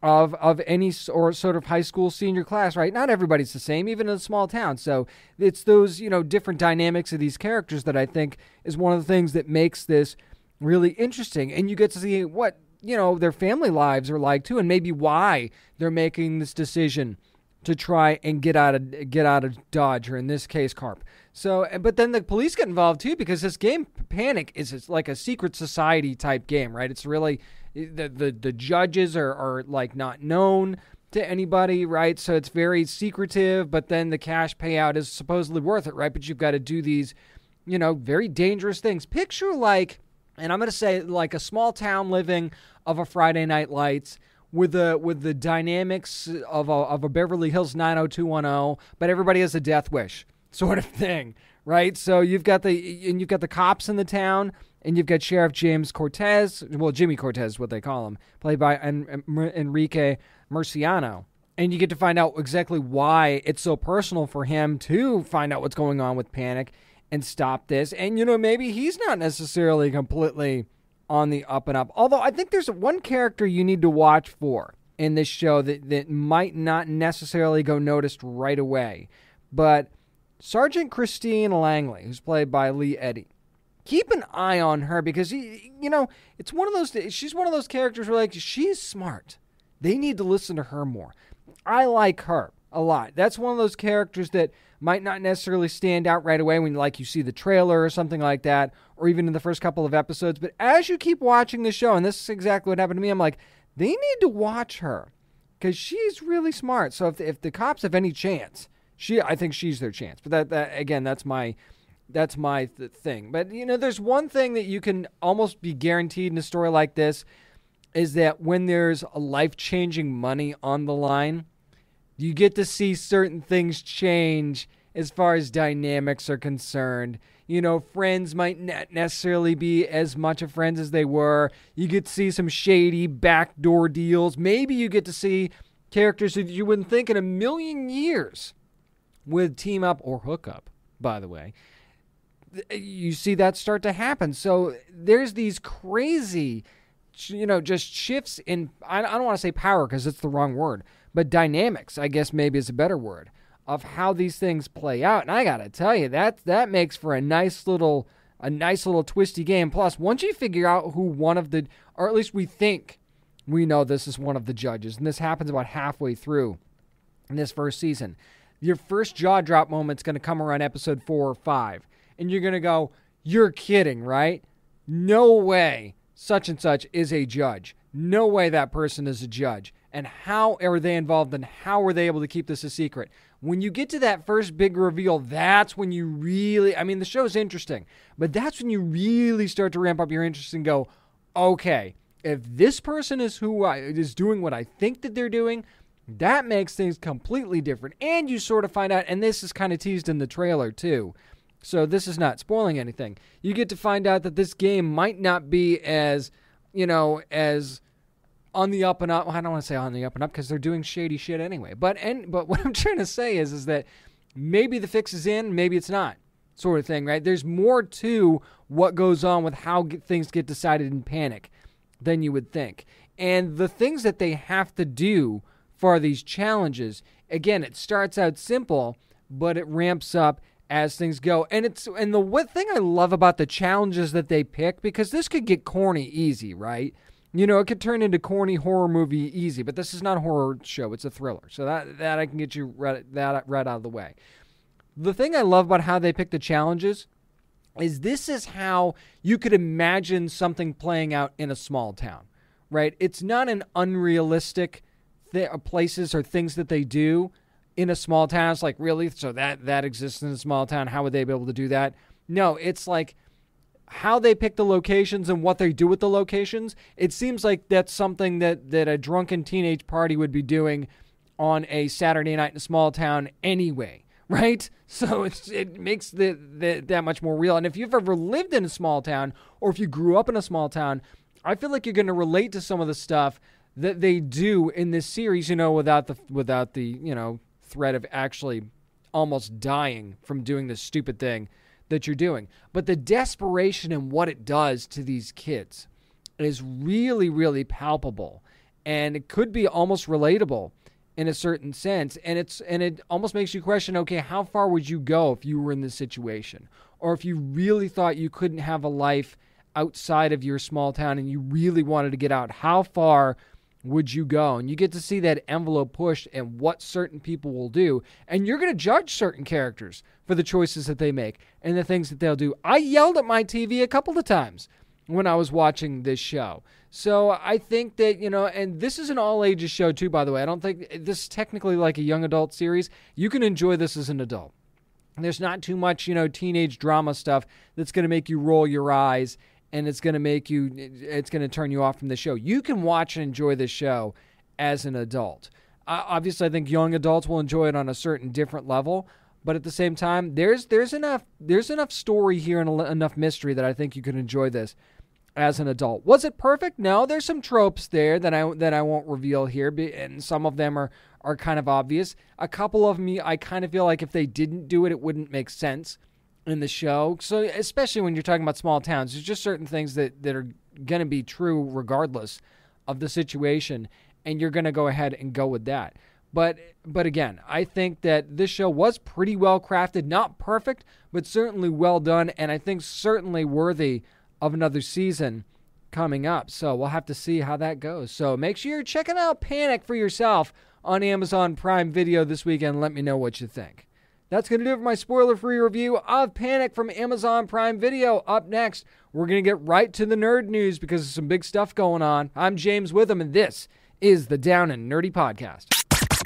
Of any sort of high school senior class, right? Not everybody's the same, even in a small town. So it's those, you know, different dynamics of these characters that I think is one of the things that makes this really interesting. And you get to see what, you know, their family lives are like too, and maybe why they're making this decision to try and get out of Dodge, or in this case, Carp. So, but then the police get involved too, because this game Panic is like a secret society type game, right? It's really the judges are like not known to anybody, right? So it's very secretive, but then the cash payout is supposedly worth it, right? But you've got to do these, you know, very dangerous things. Picture like, and I'm going to say like a small town living of a Friday Night Lights with the dynamics of a Beverly Hills 90210, but everybody has a death wish sort of thing, right? So you've got the cops in the town, and you've got Sheriff James Cortez, well, Jimmy Cortez is what they call him, played by Enrique Murciano, And you get to find out exactly why it's so personal for him to find out what's going on with Panic and stop this. And, you know, maybe he's not necessarily completely on the up and up. Although I think there's one character you need to watch for in this show that might not necessarily go noticed right away. But Sergeant Christine Langley, who's played by Lee Eddy, keep an eye on her because, you know, it's one of those. She's one of those characters where, like, she's smart. They need to listen to her more. I like her a lot. That's one of those characters that might not necessarily stand out right away when, like, you see the trailer or something like that, or even in the first couple of episodes. But as you keep watching the show, and this is exactly what happened to me, I'm like, they need to watch her because she's really smart. So if the cops have any chance, I think she's their chance. But that again, that's my thing. But, you know, there's one thing that you can almost be guaranteed in a story like this is that when there's a life-changing money on the line, you get to see certain things change as far as dynamics are concerned. You know, friends might not necessarily be as much of friends as they were. You get to see some shady backdoor deals. Maybe you get to see characters that you wouldn't think in a million years would team up or hook up, by the way. You see that start to happen. So there's these crazy, you know, just shifts in, I don't want to say power because it's the wrong word, but dynamics, I guess maybe is a better word, of how these things play out. And I got to tell you, that makes for a nice little twisty game. Plus, once you figure out who one of the, or at least we think we know this is one of the judges, and this happens about halfway through in this first season, your first jaw-drop moment's going to come around episode 4 or 5. And you're going to go, you're kidding, right? No way such and such is a judge. No way that person is a judge. And how are they involved and how were they able to keep this a secret? When you get to that first big reveal, that's when you really, I mean, the show's interesting, but that's when you really start to ramp up your interest and go, okay, if this person is is doing what I think that they're doing, that makes things completely different. And you sort of find out, and this is kind of teased in the trailer too, so this is not spoiling anything. You get to find out that this game might not be as, you know, as on the up and up. Well, I don't want to say on the up and up because they're doing shady shit anyway. But what I'm trying to say is that maybe the fix is in, maybe it's not, sort of thing, right? There's more to what goes on with how things get decided in Panic than you would think. And the things that they have to do for these challenges, again, it starts out simple, but it ramps up as things go. And the thing I love about the challenges that they pick, because this could get corny easy, right? You know, it could turn into corny horror movie easy, but this is not a horror show, it's a thriller. So that I can get you right out of the way. The thing I love about how they pick the challenges is this is how you could imagine something playing out in a small town, right? It's not an unrealistic places or things that they do in a small town. It's like, really? So that exists in a small town. How would they be able to do that? No, it's like how they pick the locations and what they do with the locations. It seems like that's something that a drunken teenage party would be doing on a Saturday night in a small town anyway, right? So it makes that much more real. And if you've ever lived in a small town or if you grew up in a small town, I feel like you're going to relate to some of the stuff that they do in this series, you know, without the, you know, threat of actually almost dying from doing this stupid thing that you're doing. But the desperation and what it does to these kids is really, really palpable. And it could be almost relatable in a certain sense. And it almost makes you question, okay, how far would you go if you were in this situation? Or if you really thought you couldn't have a life outside of your small town and you really wanted to get out, how far would you go? And you get to see that envelope pushed and what certain people will do. And you're going to judge certain characters for the choices that they make and the things that they'll do. I yelled at my TV a couple of times when I was watching this show. So I think that, you know, and this is an all-ages show too, by the way. I don't think this is technically like a young adult series. You can enjoy this as an adult. There's not too much, you know, teenage drama stuff that's going to make you roll your eyes and it's going to turn you off from the show. You can watch and enjoy this show as an adult. Obviously, I think young adults will enjoy it on a certain different level, but at the same time, there's enough story here and enough mystery that I think you can enjoy this as an adult. Was it perfect? No, there's some tropes there that I won't reveal here, and some of them are are kind of obvious. A couple of me, I kind of feel like if they didn't do it, it wouldn't make sense in the show. So especially when you're talking about small towns, there's just certain things that are going to be true regardless of the situation, and you're going to go ahead and go with that. But again, I think that this show was pretty well crafted, not perfect, but certainly well done, and I think certainly worthy of another season coming up. So we'll have to see how that goes. So make sure you're checking out Panic for yourself on Amazon Prime Video this weekend. Let me know what you think. That's going to do it for my spoiler-free review of Panic from Amazon Prime Video. Up next, we're going to get right to the nerd news because there's some big stuff going on. I'm James Witham, and this is the Down and Nerdy Podcast.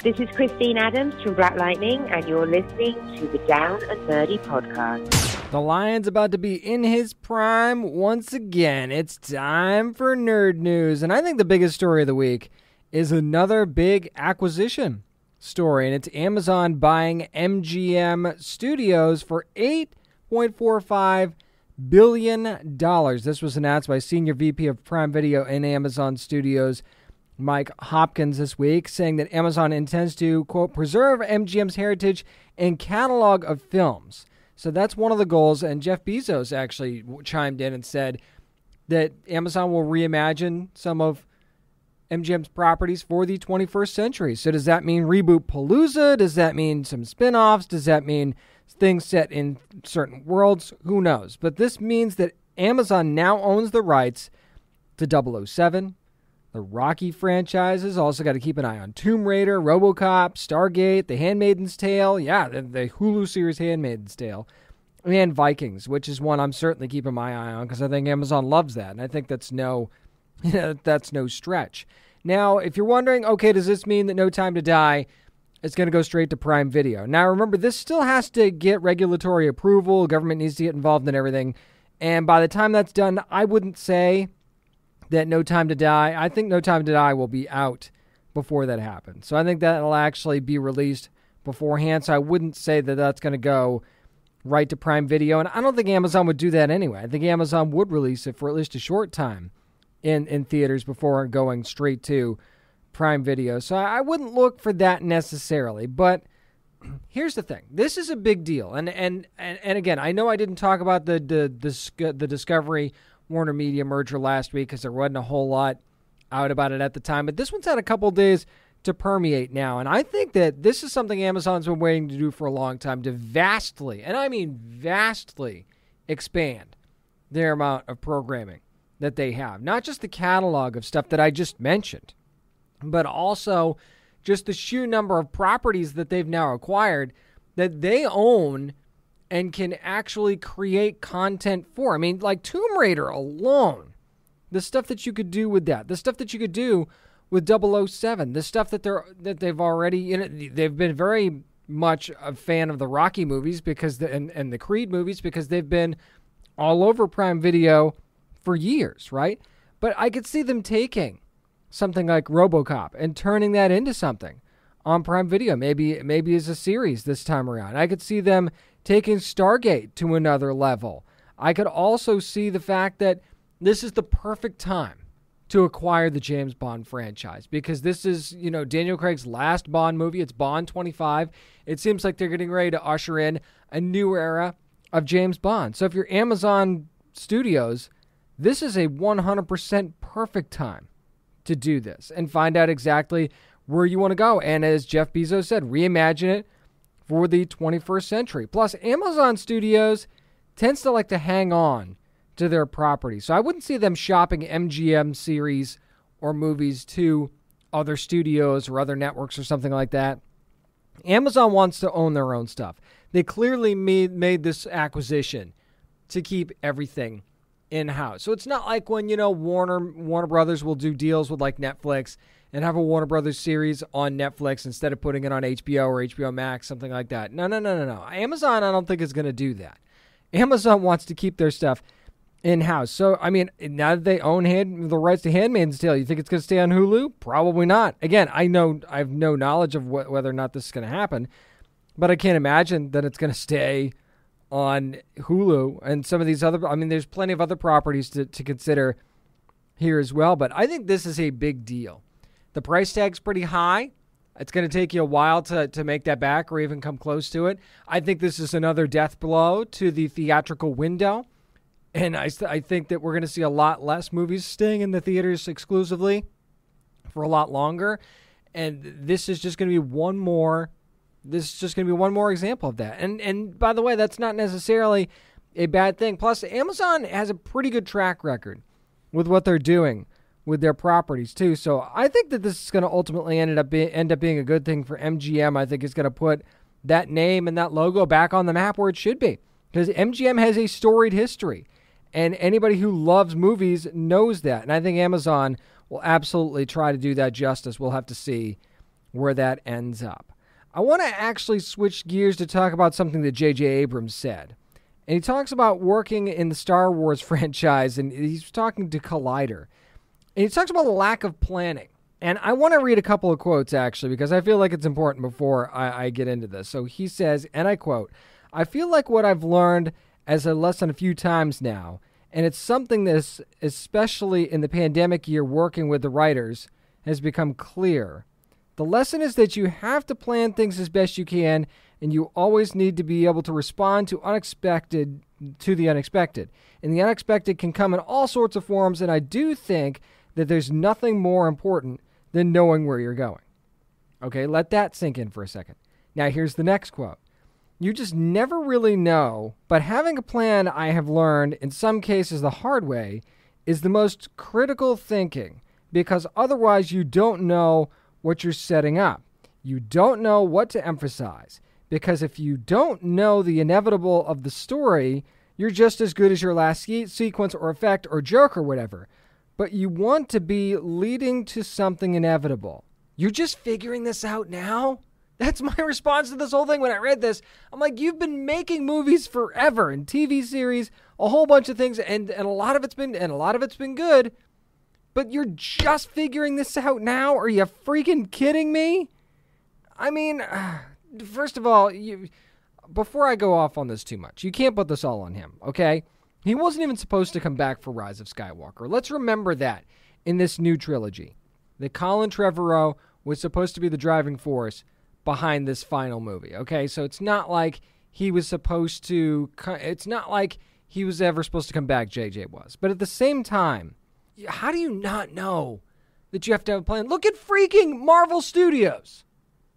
This is Christine Adams from Black Lightning, and you're listening to the Down and Nerdy Podcast. The Lion's about to be in his prime once again. It's time for nerd news, and I think the biggest story of the week is another big acquisition story, and it's Amazon buying MGM Studios for $8.45 billion. This was announced by Senior VP of Prime Video and Amazon Studios, Mike Hopkins, this week, saying that Amazon intends to, quote, preserve MGM's heritage and catalog of films. So that's one of the goals, and Jeff Bezos actually chimed in and said that Amazon will reimagine some of MGM's properties for the 21st century. So does that mean Reboot Palooza? Does that mean some spin-offs? Does that mean things set in certain worlds? Who knows? But this means that Amazon now owns the rights to 007, the Rocky franchises. Also got to keep an eye on Tomb Raider, RoboCop, Stargate, The Handmaid's Tale. Yeah, the Hulu series Handmaid's Tale. And Vikings, which is one I'm certainly keeping my eye on because I think Amazon loves that. And I think that's no stretch. Now, if you're wondering, okay, does this mean that No Time to Die is going to go straight to Prime Video? Now, remember, this still has to get regulatory approval. Government needs to get involved in everything. And by the time that's done, I wouldn't say that No Time to Die, I think No Time to Die will be out before that happens. So I think that'll actually be released beforehand. So I wouldn't say that that's going to go right to Prime Video. And I don't think Amazon would do that anyway. I think Amazon would release it for at least a short time in theaters before going straight to Prime Video. So I wouldn't look for that necessarily. But here's the thing. This is a big deal. And again, I know I didn't talk about the Discovery Warner Media merger last week because there wasn't a whole lot out about it at the time. But this one's had a couple days to permeate now. And I think that this is something Amazon's been waiting to do for a long time, to vastly, and I mean vastly, expand their amount of programming that they have. Not just the catalog of stuff that I just mentioned, but also just the sheer number of properties that they've now acquired that they own and can actually create content for. I mean, like Tomb Raider alone, the stuff that you could do with that, the stuff that you could do with 007, the stuff that they've already, you know, they've been very much a fan of the Rocky movies because and the Creed movies because they've been all over Prime Video for years, right? But I could see them taking something like RoboCop and turning that into something on Prime Video, maybe as a series this time around. I could see them taking Stargate to another level. I could also see the fact that this is the perfect time to acquire the James Bond franchise because this is, you know, Daniel Craig's last Bond movie. It's Bond 25. It seems like they're getting ready to usher in a new era of James Bond. So if you're Amazon Studios, this is a 100% perfect time to do this and find out exactly where you want to go. And as Jeff Bezos said, reimagine it for the 21st century. Plus, Amazon Studios tends to like to hang on to their property. So I wouldn't see them shopping MGM series or movies to other studios or other networks or something like that. Amazon wants to own their own stuff. They clearly made this acquisition to keep everything in-house. So it's not like when, you know, Warner Brothers will do deals with like Netflix and have a Warner Brothers series on Netflix instead of putting it on HBO or HBO Max, something like that. No. Amazon, I don't think, is going to do that. Amazon wants to keep their stuff in-house. So, I mean, now that they own the rights to Handmaid's Tale, you think it's going to stay on Hulu? Probably not. Again, I have no knowledge of whether or not this is going to happen, but I can't imagine that it's going to stay on Hulu and some of these other, I mean, there's plenty of other properties to consider here as well, but I think this is a big deal. The price tag's pretty high. It's going to take you a while to make that back or even come close to it. I think this is another death blow to the theatrical window. And I think that we're going to see a lot less movies staying in the theaters exclusively for a lot longer. And this is just going to be one more. This is just going to be one more example of that. And by the way, that's not necessarily a bad thing. Plus, Amazon has a pretty good track record with what they're doing with their properties too. So I think that this is going to ultimately end up being a good thing for MGM. I think it's going to put that name and that logo back on the map where it should be, because MGM has a storied history, and anybody who loves movies knows that. And I think Amazon will absolutely try to do that justice. We'll have to see where that ends up. I want to actually switch gears to talk about something that J.J. Abrams said. And he talks about working in the Star Wars franchise, and he's talking to Collider. And he talks about the lack of planning. And I want to read a couple of quotes, actually, because I feel like it's important before I get into this. So he says, and I quote, "I feel like what I've learned as a lesson a few times now, and it's something that is, especially in the pandemic year working with the writers, has become clear. The lesson is that you have to plan things as best you can, and you always need to be able to respond to the unexpected. And the unexpected can come in all sorts of forms, and I do think that there's nothing more important than knowing where you're going." Okay, let that sink in for a second. Now here's the next quote. "You just never really know, but having a plan, I have learned, in some cases the hard way, is the most critical thinking, because otherwise you don't know what you're setting up. You don't know what to emphasize, because if you don't know the inevitable of the story, you're just as good as your last sequence or effect or joke or whatever. But you want to be leading to something inevitable." You're just figuring this out now? That's my response to this whole thing when I read this. I'm like, you've been making movies forever and TV series, a whole bunch of things, and a lot of it's been good. But you're just figuring this out now? Are you freaking kidding me? I mean, first of all, before I go off on this too much, you can't put this all on him, okay? He wasn't even supposed to come back for Rise of Skywalker. Let's remember that in this new trilogy, that Colin Trevorrow was supposed to be the driving force behind this final movie, okay? So it's not like he was supposed to... It's not like he was ever supposed to come back, JJ was. But at the same time, how do you not know that you have to have a plan? Look at freaking Marvel Studios.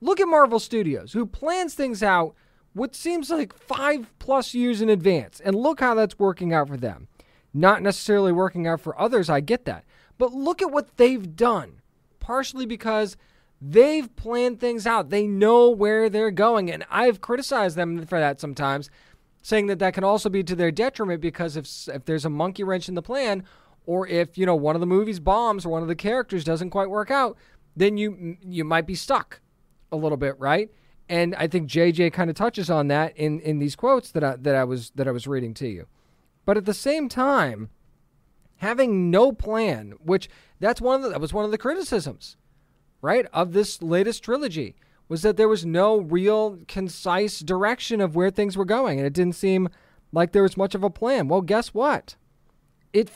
Look at Marvel Studios, who plans things out what seems like 5+ years in advance. And look how that's working out for them. Not necessarily working out for others, I get that. But look at what they've done. Partially because they've planned things out. They know where they're going. And I've criticized them for that sometimes, saying that that can also be to their detriment, because if there's a monkey wrench in the plan, or if, you know, one of the movies bombs or one of the characters doesn't quite work out, then you might be stuck a little bit, right? And I think JJ kind of touches on that in these quotes that I was reading to you. But at the same time, having no plan, which that was one of the criticisms, right, of this latest trilogy, was that there was no real concise direction of where things were going, and it didn't seem like there was much of a plan. Well, guess what? It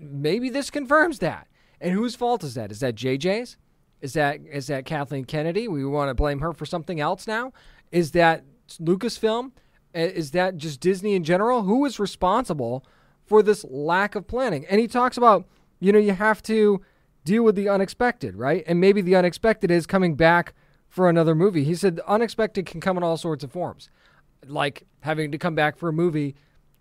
maybe this confirms that. And whose fault is that? Is that JJ's? Is that Kathleen Kennedy? We want to blame her for something else now? Is that Lucasfilm? Is that just Disney in general? Who is responsible for this lack of planning? And he talks about, you know, you have to deal with the unexpected, right? And maybe the unexpected is coming back for another movie. He said the unexpected can come in all sorts of forms, like having to come back for a movie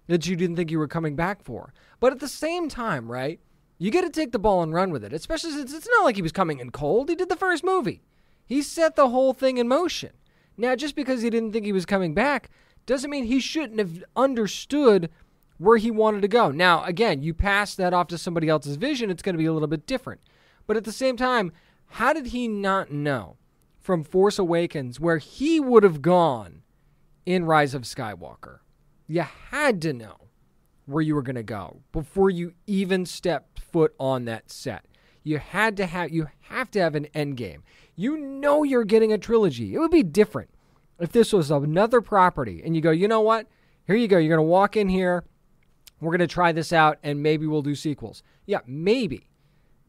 that you didn't think you were coming back for. But at the same time, right, you got to take the ball and run with it, especially since it's not like he was coming in cold. He did the first movie. He set the whole thing in motion. Now, just because he didn't think he was coming back doesn't mean he shouldn't have understood where he wanted to go. Now, again, you pass that off to somebody else's vision, it's going to be a little bit different. But at the same time, how did he not know from Force Awakens where he would have gone in Rise of Skywalker? You had to know where you were going to go before you even stepped foot on that set. You have to have an end game. You know you're getting a trilogy. It would be different if this was another property and you go, you know what? Here you go. You're going to walk in here. We're going to try this out and maybe we'll do sequels. Yeah, maybe.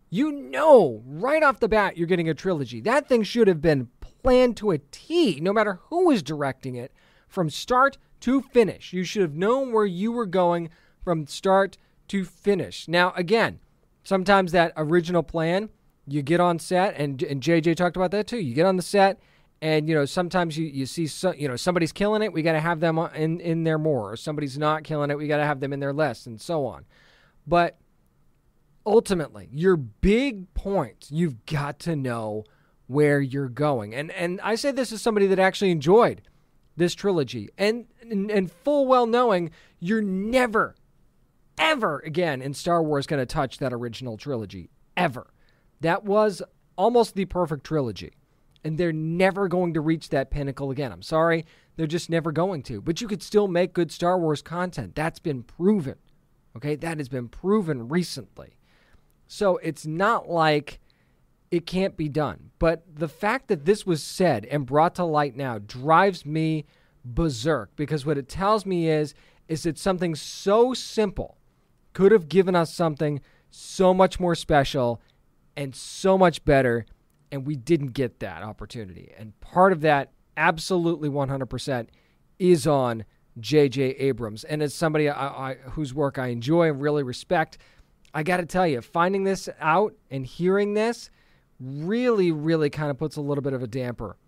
You know right off the bat you're getting a trilogy. That thing should have been planned to a T, no matter who was directing it, from start to finish. You should have known where you were going from start to finish. Now, again, sometimes that original plan, you get on set, and JJ talked about that too. You get on the set, and, you know, sometimes you see, somebody's killing it, we got to have them in there more. Or somebody's not killing it, we got to have them in there less, and so on. But ultimately, your big point, you've got to know where you're going. And I say this as somebody that actually enjoyed this trilogy, and full well knowing you're never, ever again in Star Wars going to touch that original trilogy, ever. That was almost the perfect trilogy, and they're never going to reach that pinnacle again. I'm sorry, they're just never going to. But you could still make good Star Wars content. That's been proven, okay? That has been proven recently. So it's not like it can't be done. But the fact that this was said and brought to light now drives me berserk, because what it tells me is that something so simple could have given us something so much more special and so much better, and we didn't get that opportunity. And part of that, absolutely 100%, is on J.J. Abrams. And as somebody whose work I enjoy and really respect, I got to tell you, finding this out and hearing this really, really kind of puts a little bit of a damper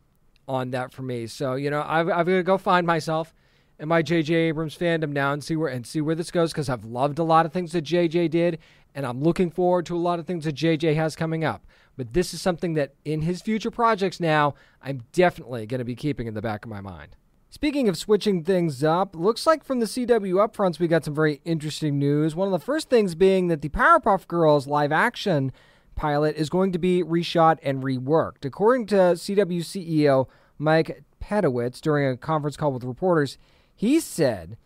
on that for me. So, you know, I've got to go find myself and my J.J. Abrams fandom now and see where this goes, because I've loved a lot of things that J.J. did, and I'm looking forward to a lot of things that J.J. has coming up. But this is something that in his future projects now, I'm definitely going to be keeping in the back of my mind. Speaking of switching things up, looks like from the CW upfronts, we got some very interesting news. One of the first things being that the Powerpuff Girls live-action pilot is going to be reshot and reworked. According to CW CEO Mike Pedowitz during a conference call with reporters, he said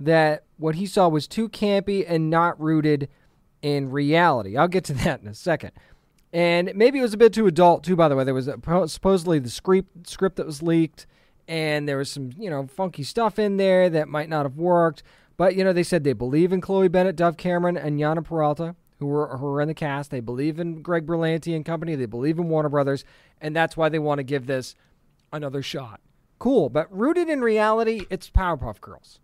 that what he saw was too campy and not rooted in reality. I'll get to that in a second. And maybe it was a bit too adult, too, by the way. There was supposedly the script that was leaked, and there was some, you know, funky stuff in there that might not have worked. But, you know, they said they believe in Chloe Bennett, Dove Cameron, and Yana Peralta, who were in the cast. They believe in Greg Berlanti and company. They believe in Warner Brothers, and that's why they want to give this another shot. Cool, but rooted in reality, it's Powerpuff Girls,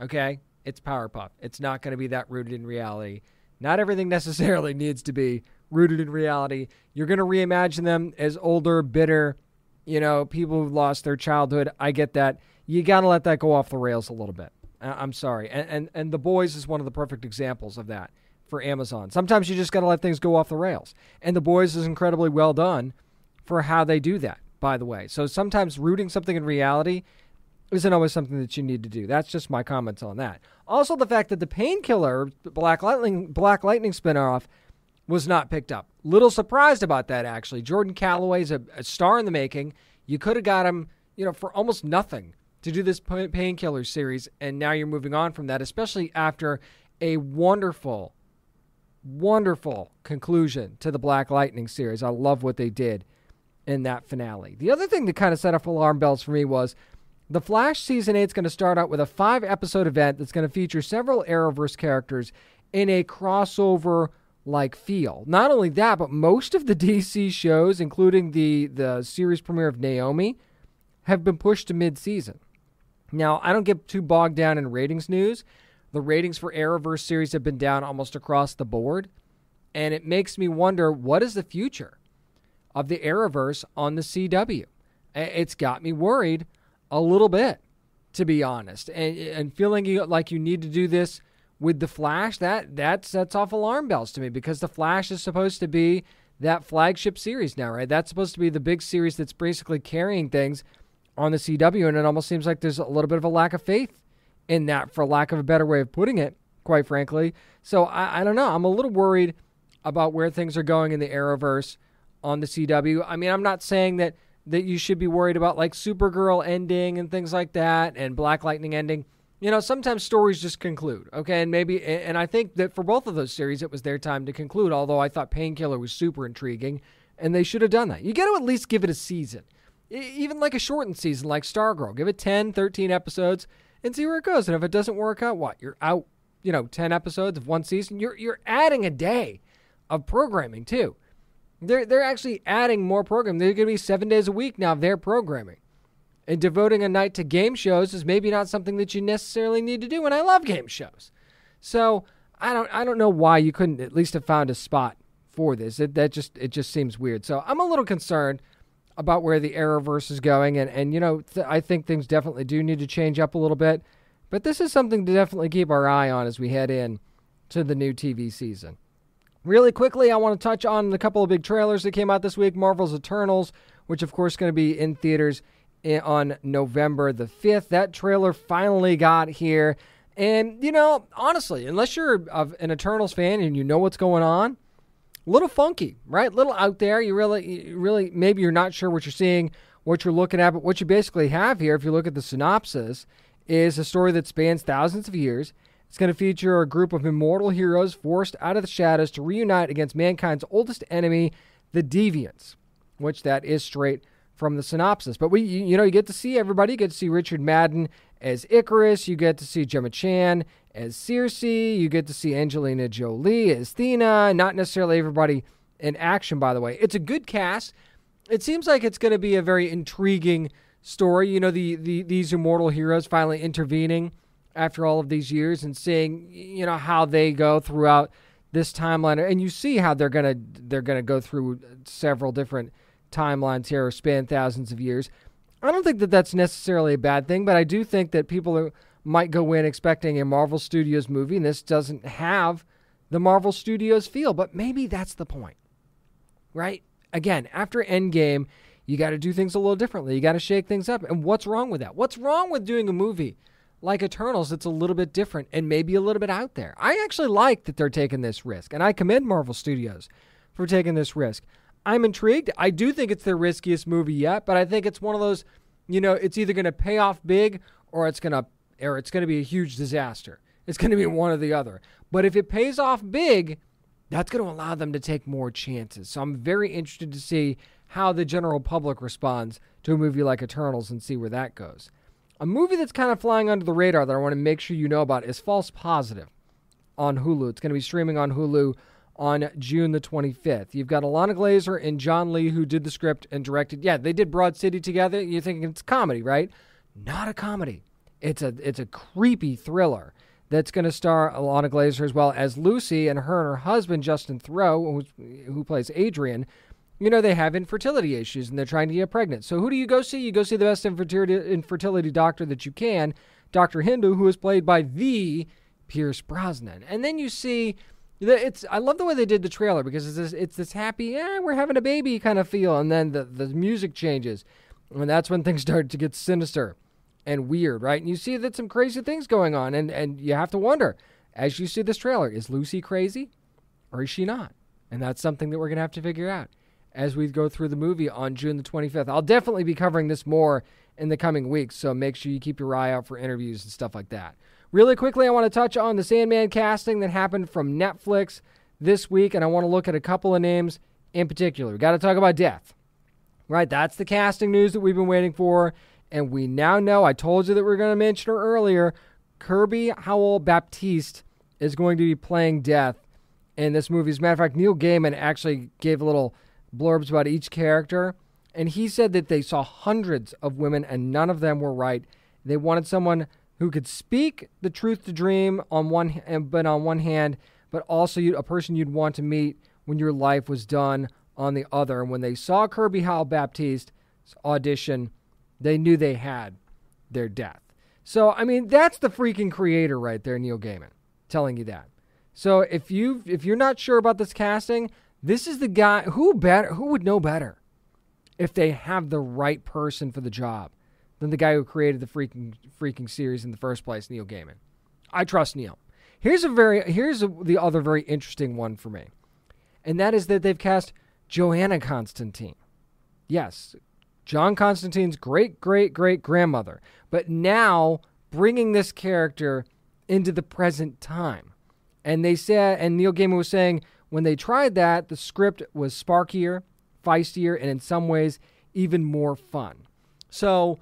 okay? It's Powerpuff. It's not going to be that rooted in reality. Not everything necessarily needs to be rooted in reality. You're going to reimagine them as older, bitter, you know, people who lost their childhood. I get that. You got to let that go off the rails a little bit. I'm sorry. And The Boys is one of the perfect examples of that for Amazon. Sometimes you just got to let things go off the rails. And The Boys is incredibly well done for how they do that, by the way. So sometimes rooting something in reality isn't always something that you need to do. That's just my comments on that. Also, the fact that the Painkiller Black Lightning spinoff was not picked up. Little surprised about that, actually. Jordan Calloway's a star in the making. You could have got him, you know, for almost nothing to do this Painkiller series, and now you're moving on from that, especially after a wonderful, wonderful conclusion to the Black Lightning series. I love what they did in that finale. The other thing that kind of set off alarm bells for me was The Flash Season 8 is going to start out with a 5-episode event that's going to feature several Arrowverse characters in a crossover-like feel. Not only that, but most of the DC shows, including the series premiere of Naomi, have been pushed to mid-season. Now, I don't get too bogged down in ratings news. The ratings for Arrowverse series have been down almost across the board, and it makes me wonder, what is the future of the Arrowverse on the CW? It's got me worried a little bit, to be honest, and feeling like you need to do this with The Flash, that sets off alarm bells to me, because The Flash is supposed to be that flagship series now, right? That's supposed to be the big series that's basically carrying things on the CW, and it almost seems like there's a little bit of a lack of faith in that, for lack of a better way of putting it, quite frankly. So I don't know. I'm a little worried about where things are going in the Arrowverse on the CW. I mean, I'm not saying that you should be worried about, like, Supergirl ending and things like that, and Black Lightning ending. You know, sometimes stories just conclude, okay? And I think that for both of those series, it was their time to conclude, although I thought Painkiller was super intriguing, and they should have done that. You got to at least give it a season, even like a shortened season like Stargirl. Give it 10, 13 episodes, and see where it goes. And if it doesn't work out, what? You're out, you know, 10 episodes of one season. You're adding a day of programming, too. They're actually adding more programming. They're going to be 7 days a week now of their programming. And devoting a night to game shows is maybe not something that you necessarily need to do, and I love game shows. So I don't know why you couldn't at least have found a spot for this. It just seems weird. So I'm a little concerned about where the Arrowverse is going, and you know, I think things definitely do need to change up a little bit. But this is something to definitely keep our eye on as we head in to the new TV season. Really quickly, I want to touch on a couple of big trailers that came out this week. Marvel's Eternals, which of course is going to be in theaters on November the 5th. That trailer finally got here. And, you know, honestly, unless you're an Eternals fan and you know what's going on, little funky, right? Little out there. You really, maybe you're not sure what you're seeing, what you're looking at, but what you basically have here, if you look at the synopsis, is a story that spans thousands of years. It's going to feature a group of immortal heroes forced out of the shadows to reunite against mankind's oldest enemy, the Deviants, which that is straight from the synopsis. But you get to see everybody. You get to see Richard Madden as Icarus. You get to see Gemma Chan as Circe. You get to see Angelina Jolie as Athena. Not necessarily everybody in action, by the way. It's a good cast. It seems like it's going to be a very intriguing story. You know, these immortal heroes finally intervening after all of these years and seeing, you know, how they go throughout this timeline. And you see how they're gonna go through several different timelines here or span thousands of years. I don't think that that's necessarily a bad thing, but I do think that people might go in expecting a Marvel Studios movie, and this doesn't have the Marvel Studios feel, but maybe that's the point, right? Again, after Endgame, you got to do things a little differently. You got to shake things up, and what's wrong with that? What's wrong with doing a movie like Eternals that's a little bit different and maybe a little bit out there? I actually like that they're taking this risk, and I commend Marvel Studios for taking this risk. I'm intrigued. I do think it's their riskiest movie yet, but I think it's one of those, you know, it's either going to pay off big or it's going to be a huge disaster. It's going to be one or the other. But if it pays off big, that's going to allow them to take more chances. So I'm very interested to see how the general public responds to a movie like Eternals and see where that goes. A movie that's kind of flying under the radar that I want to make sure you know about is False Positive on Hulu. It's going to be streaming on Hulu on June the 25th. You've got Alana Glazer and John Lee, who did the script and directed. Yeah, they did Broad City together. You're thinking it's comedy, right? Not a comedy. It's a creepy thriller that's going to star Alana Glazer as well as Lucy, and her husband, Justin Theroux, who plays Adrian. You know, they have infertility issues, and they're trying to get pregnant. So who do you go see? You go see the best infertility doctor that you can, Dr. Hindu, who is played by the Pierce Brosnan. And then you see... I love the way they did the trailer because it's this happy, we're having a baby kind of feel. And then the music changes. And that's when things start to get sinister and weird, right? And you see that some crazy things going on. And you have to wonder, as you see this trailer, is Lucy crazy or is she not? And that's something that we're going to have to figure out as we go through the movie on June the 25th. I'll definitely be covering this more in the coming weeks, so make sure you keep your eye out for interviews and stuff like that. Really quickly, I want to touch on the Sandman casting that happened from Netflix this week, and I want to look at a couple of names in particular. We've got to talk about Death, right? That's the casting news that we've been waiting for, and we now know, I told you that we were going to mention her earlier, Kirby Howell Baptiste is going to be playing Death in this movie. As a matter of fact, Neil Gaiman actually gave little blurbs about each character, and he said that they saw hundreds of women, and none of them were right. They wanted someone who could speak the truth to dream on one hand, but also a person you'd want to meet when your life was done on the other. And when they saw Kirby Howell Baptiste's audition, they knew they had their Death. So, I mean, that's the freaking creator right there, Neil Gaiman, telling you that. So if you're not sure about this casting, this is the guy who would know better if they have the right person for the job than the guy who created the freaking series in the first place, Neil Gaiman. I trust Neil. Here's the other very interesting one for me, and that is that they've cast Joanna Constantine. Yes, John Constantine's great-great-great-grandmother, but now bringing this character into the present time. And they said, and Neil Gaiman was saying, when they tried that, the script was sparkier, feistier, and in some ways, even more fun. So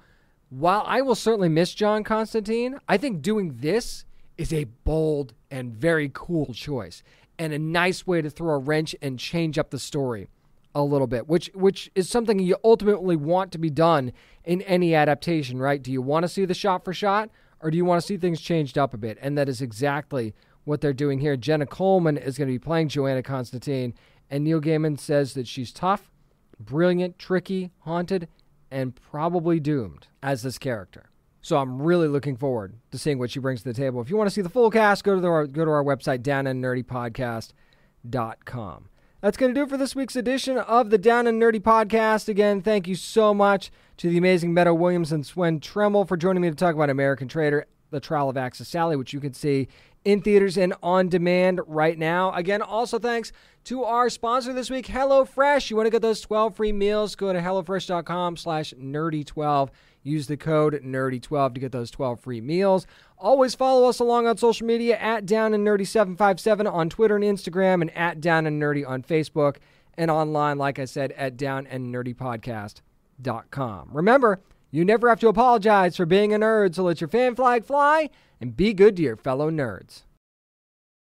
while I will certainly miss John Constantine, I think doing this is a bold and very cool choice and a nice way to throw a wrench and change up the story a little bit, which is something you ultimately want to be done in any adaptation, right? Do you want to see the shot for shot, or do you want to see things changed up a bit? And that is exactly what they're doing here. Jenna Coleman is going to be playing Joanna Constantine, and Neil Gaiman says that she's tough, brilliant, tricky, haunted, and probably doomed as this character. So I'm really looking forward to seeing what she brings to the table. If you want to see the full cast, go to our website, downandnerdypodcast.com. That's going to do it for this week's edition of the Down and Nerdy Podcast. Again, thank you so much to the amazing Meadow Williams and Swen Temmel for joining me to talk about American Traitor, The Trial of Axis Sally, which you can see in theaters and on demand right now. Again, also thanks to our sponsor this week, HelloFresh. You want to get those 12 free meals? Go to hellofresh.com/nerdy12. Use the code nerdy12 to get those 12 free meals. Always follow us along on social media at downandnerdy757 on Twitter and Instagram, and at downandnerdy on Facebook, and online, like I said, at downandnerdypodcast.com. Remember, you never have to apologize for being a nerd, so let your fan flag fly and be good to your fellow nerds.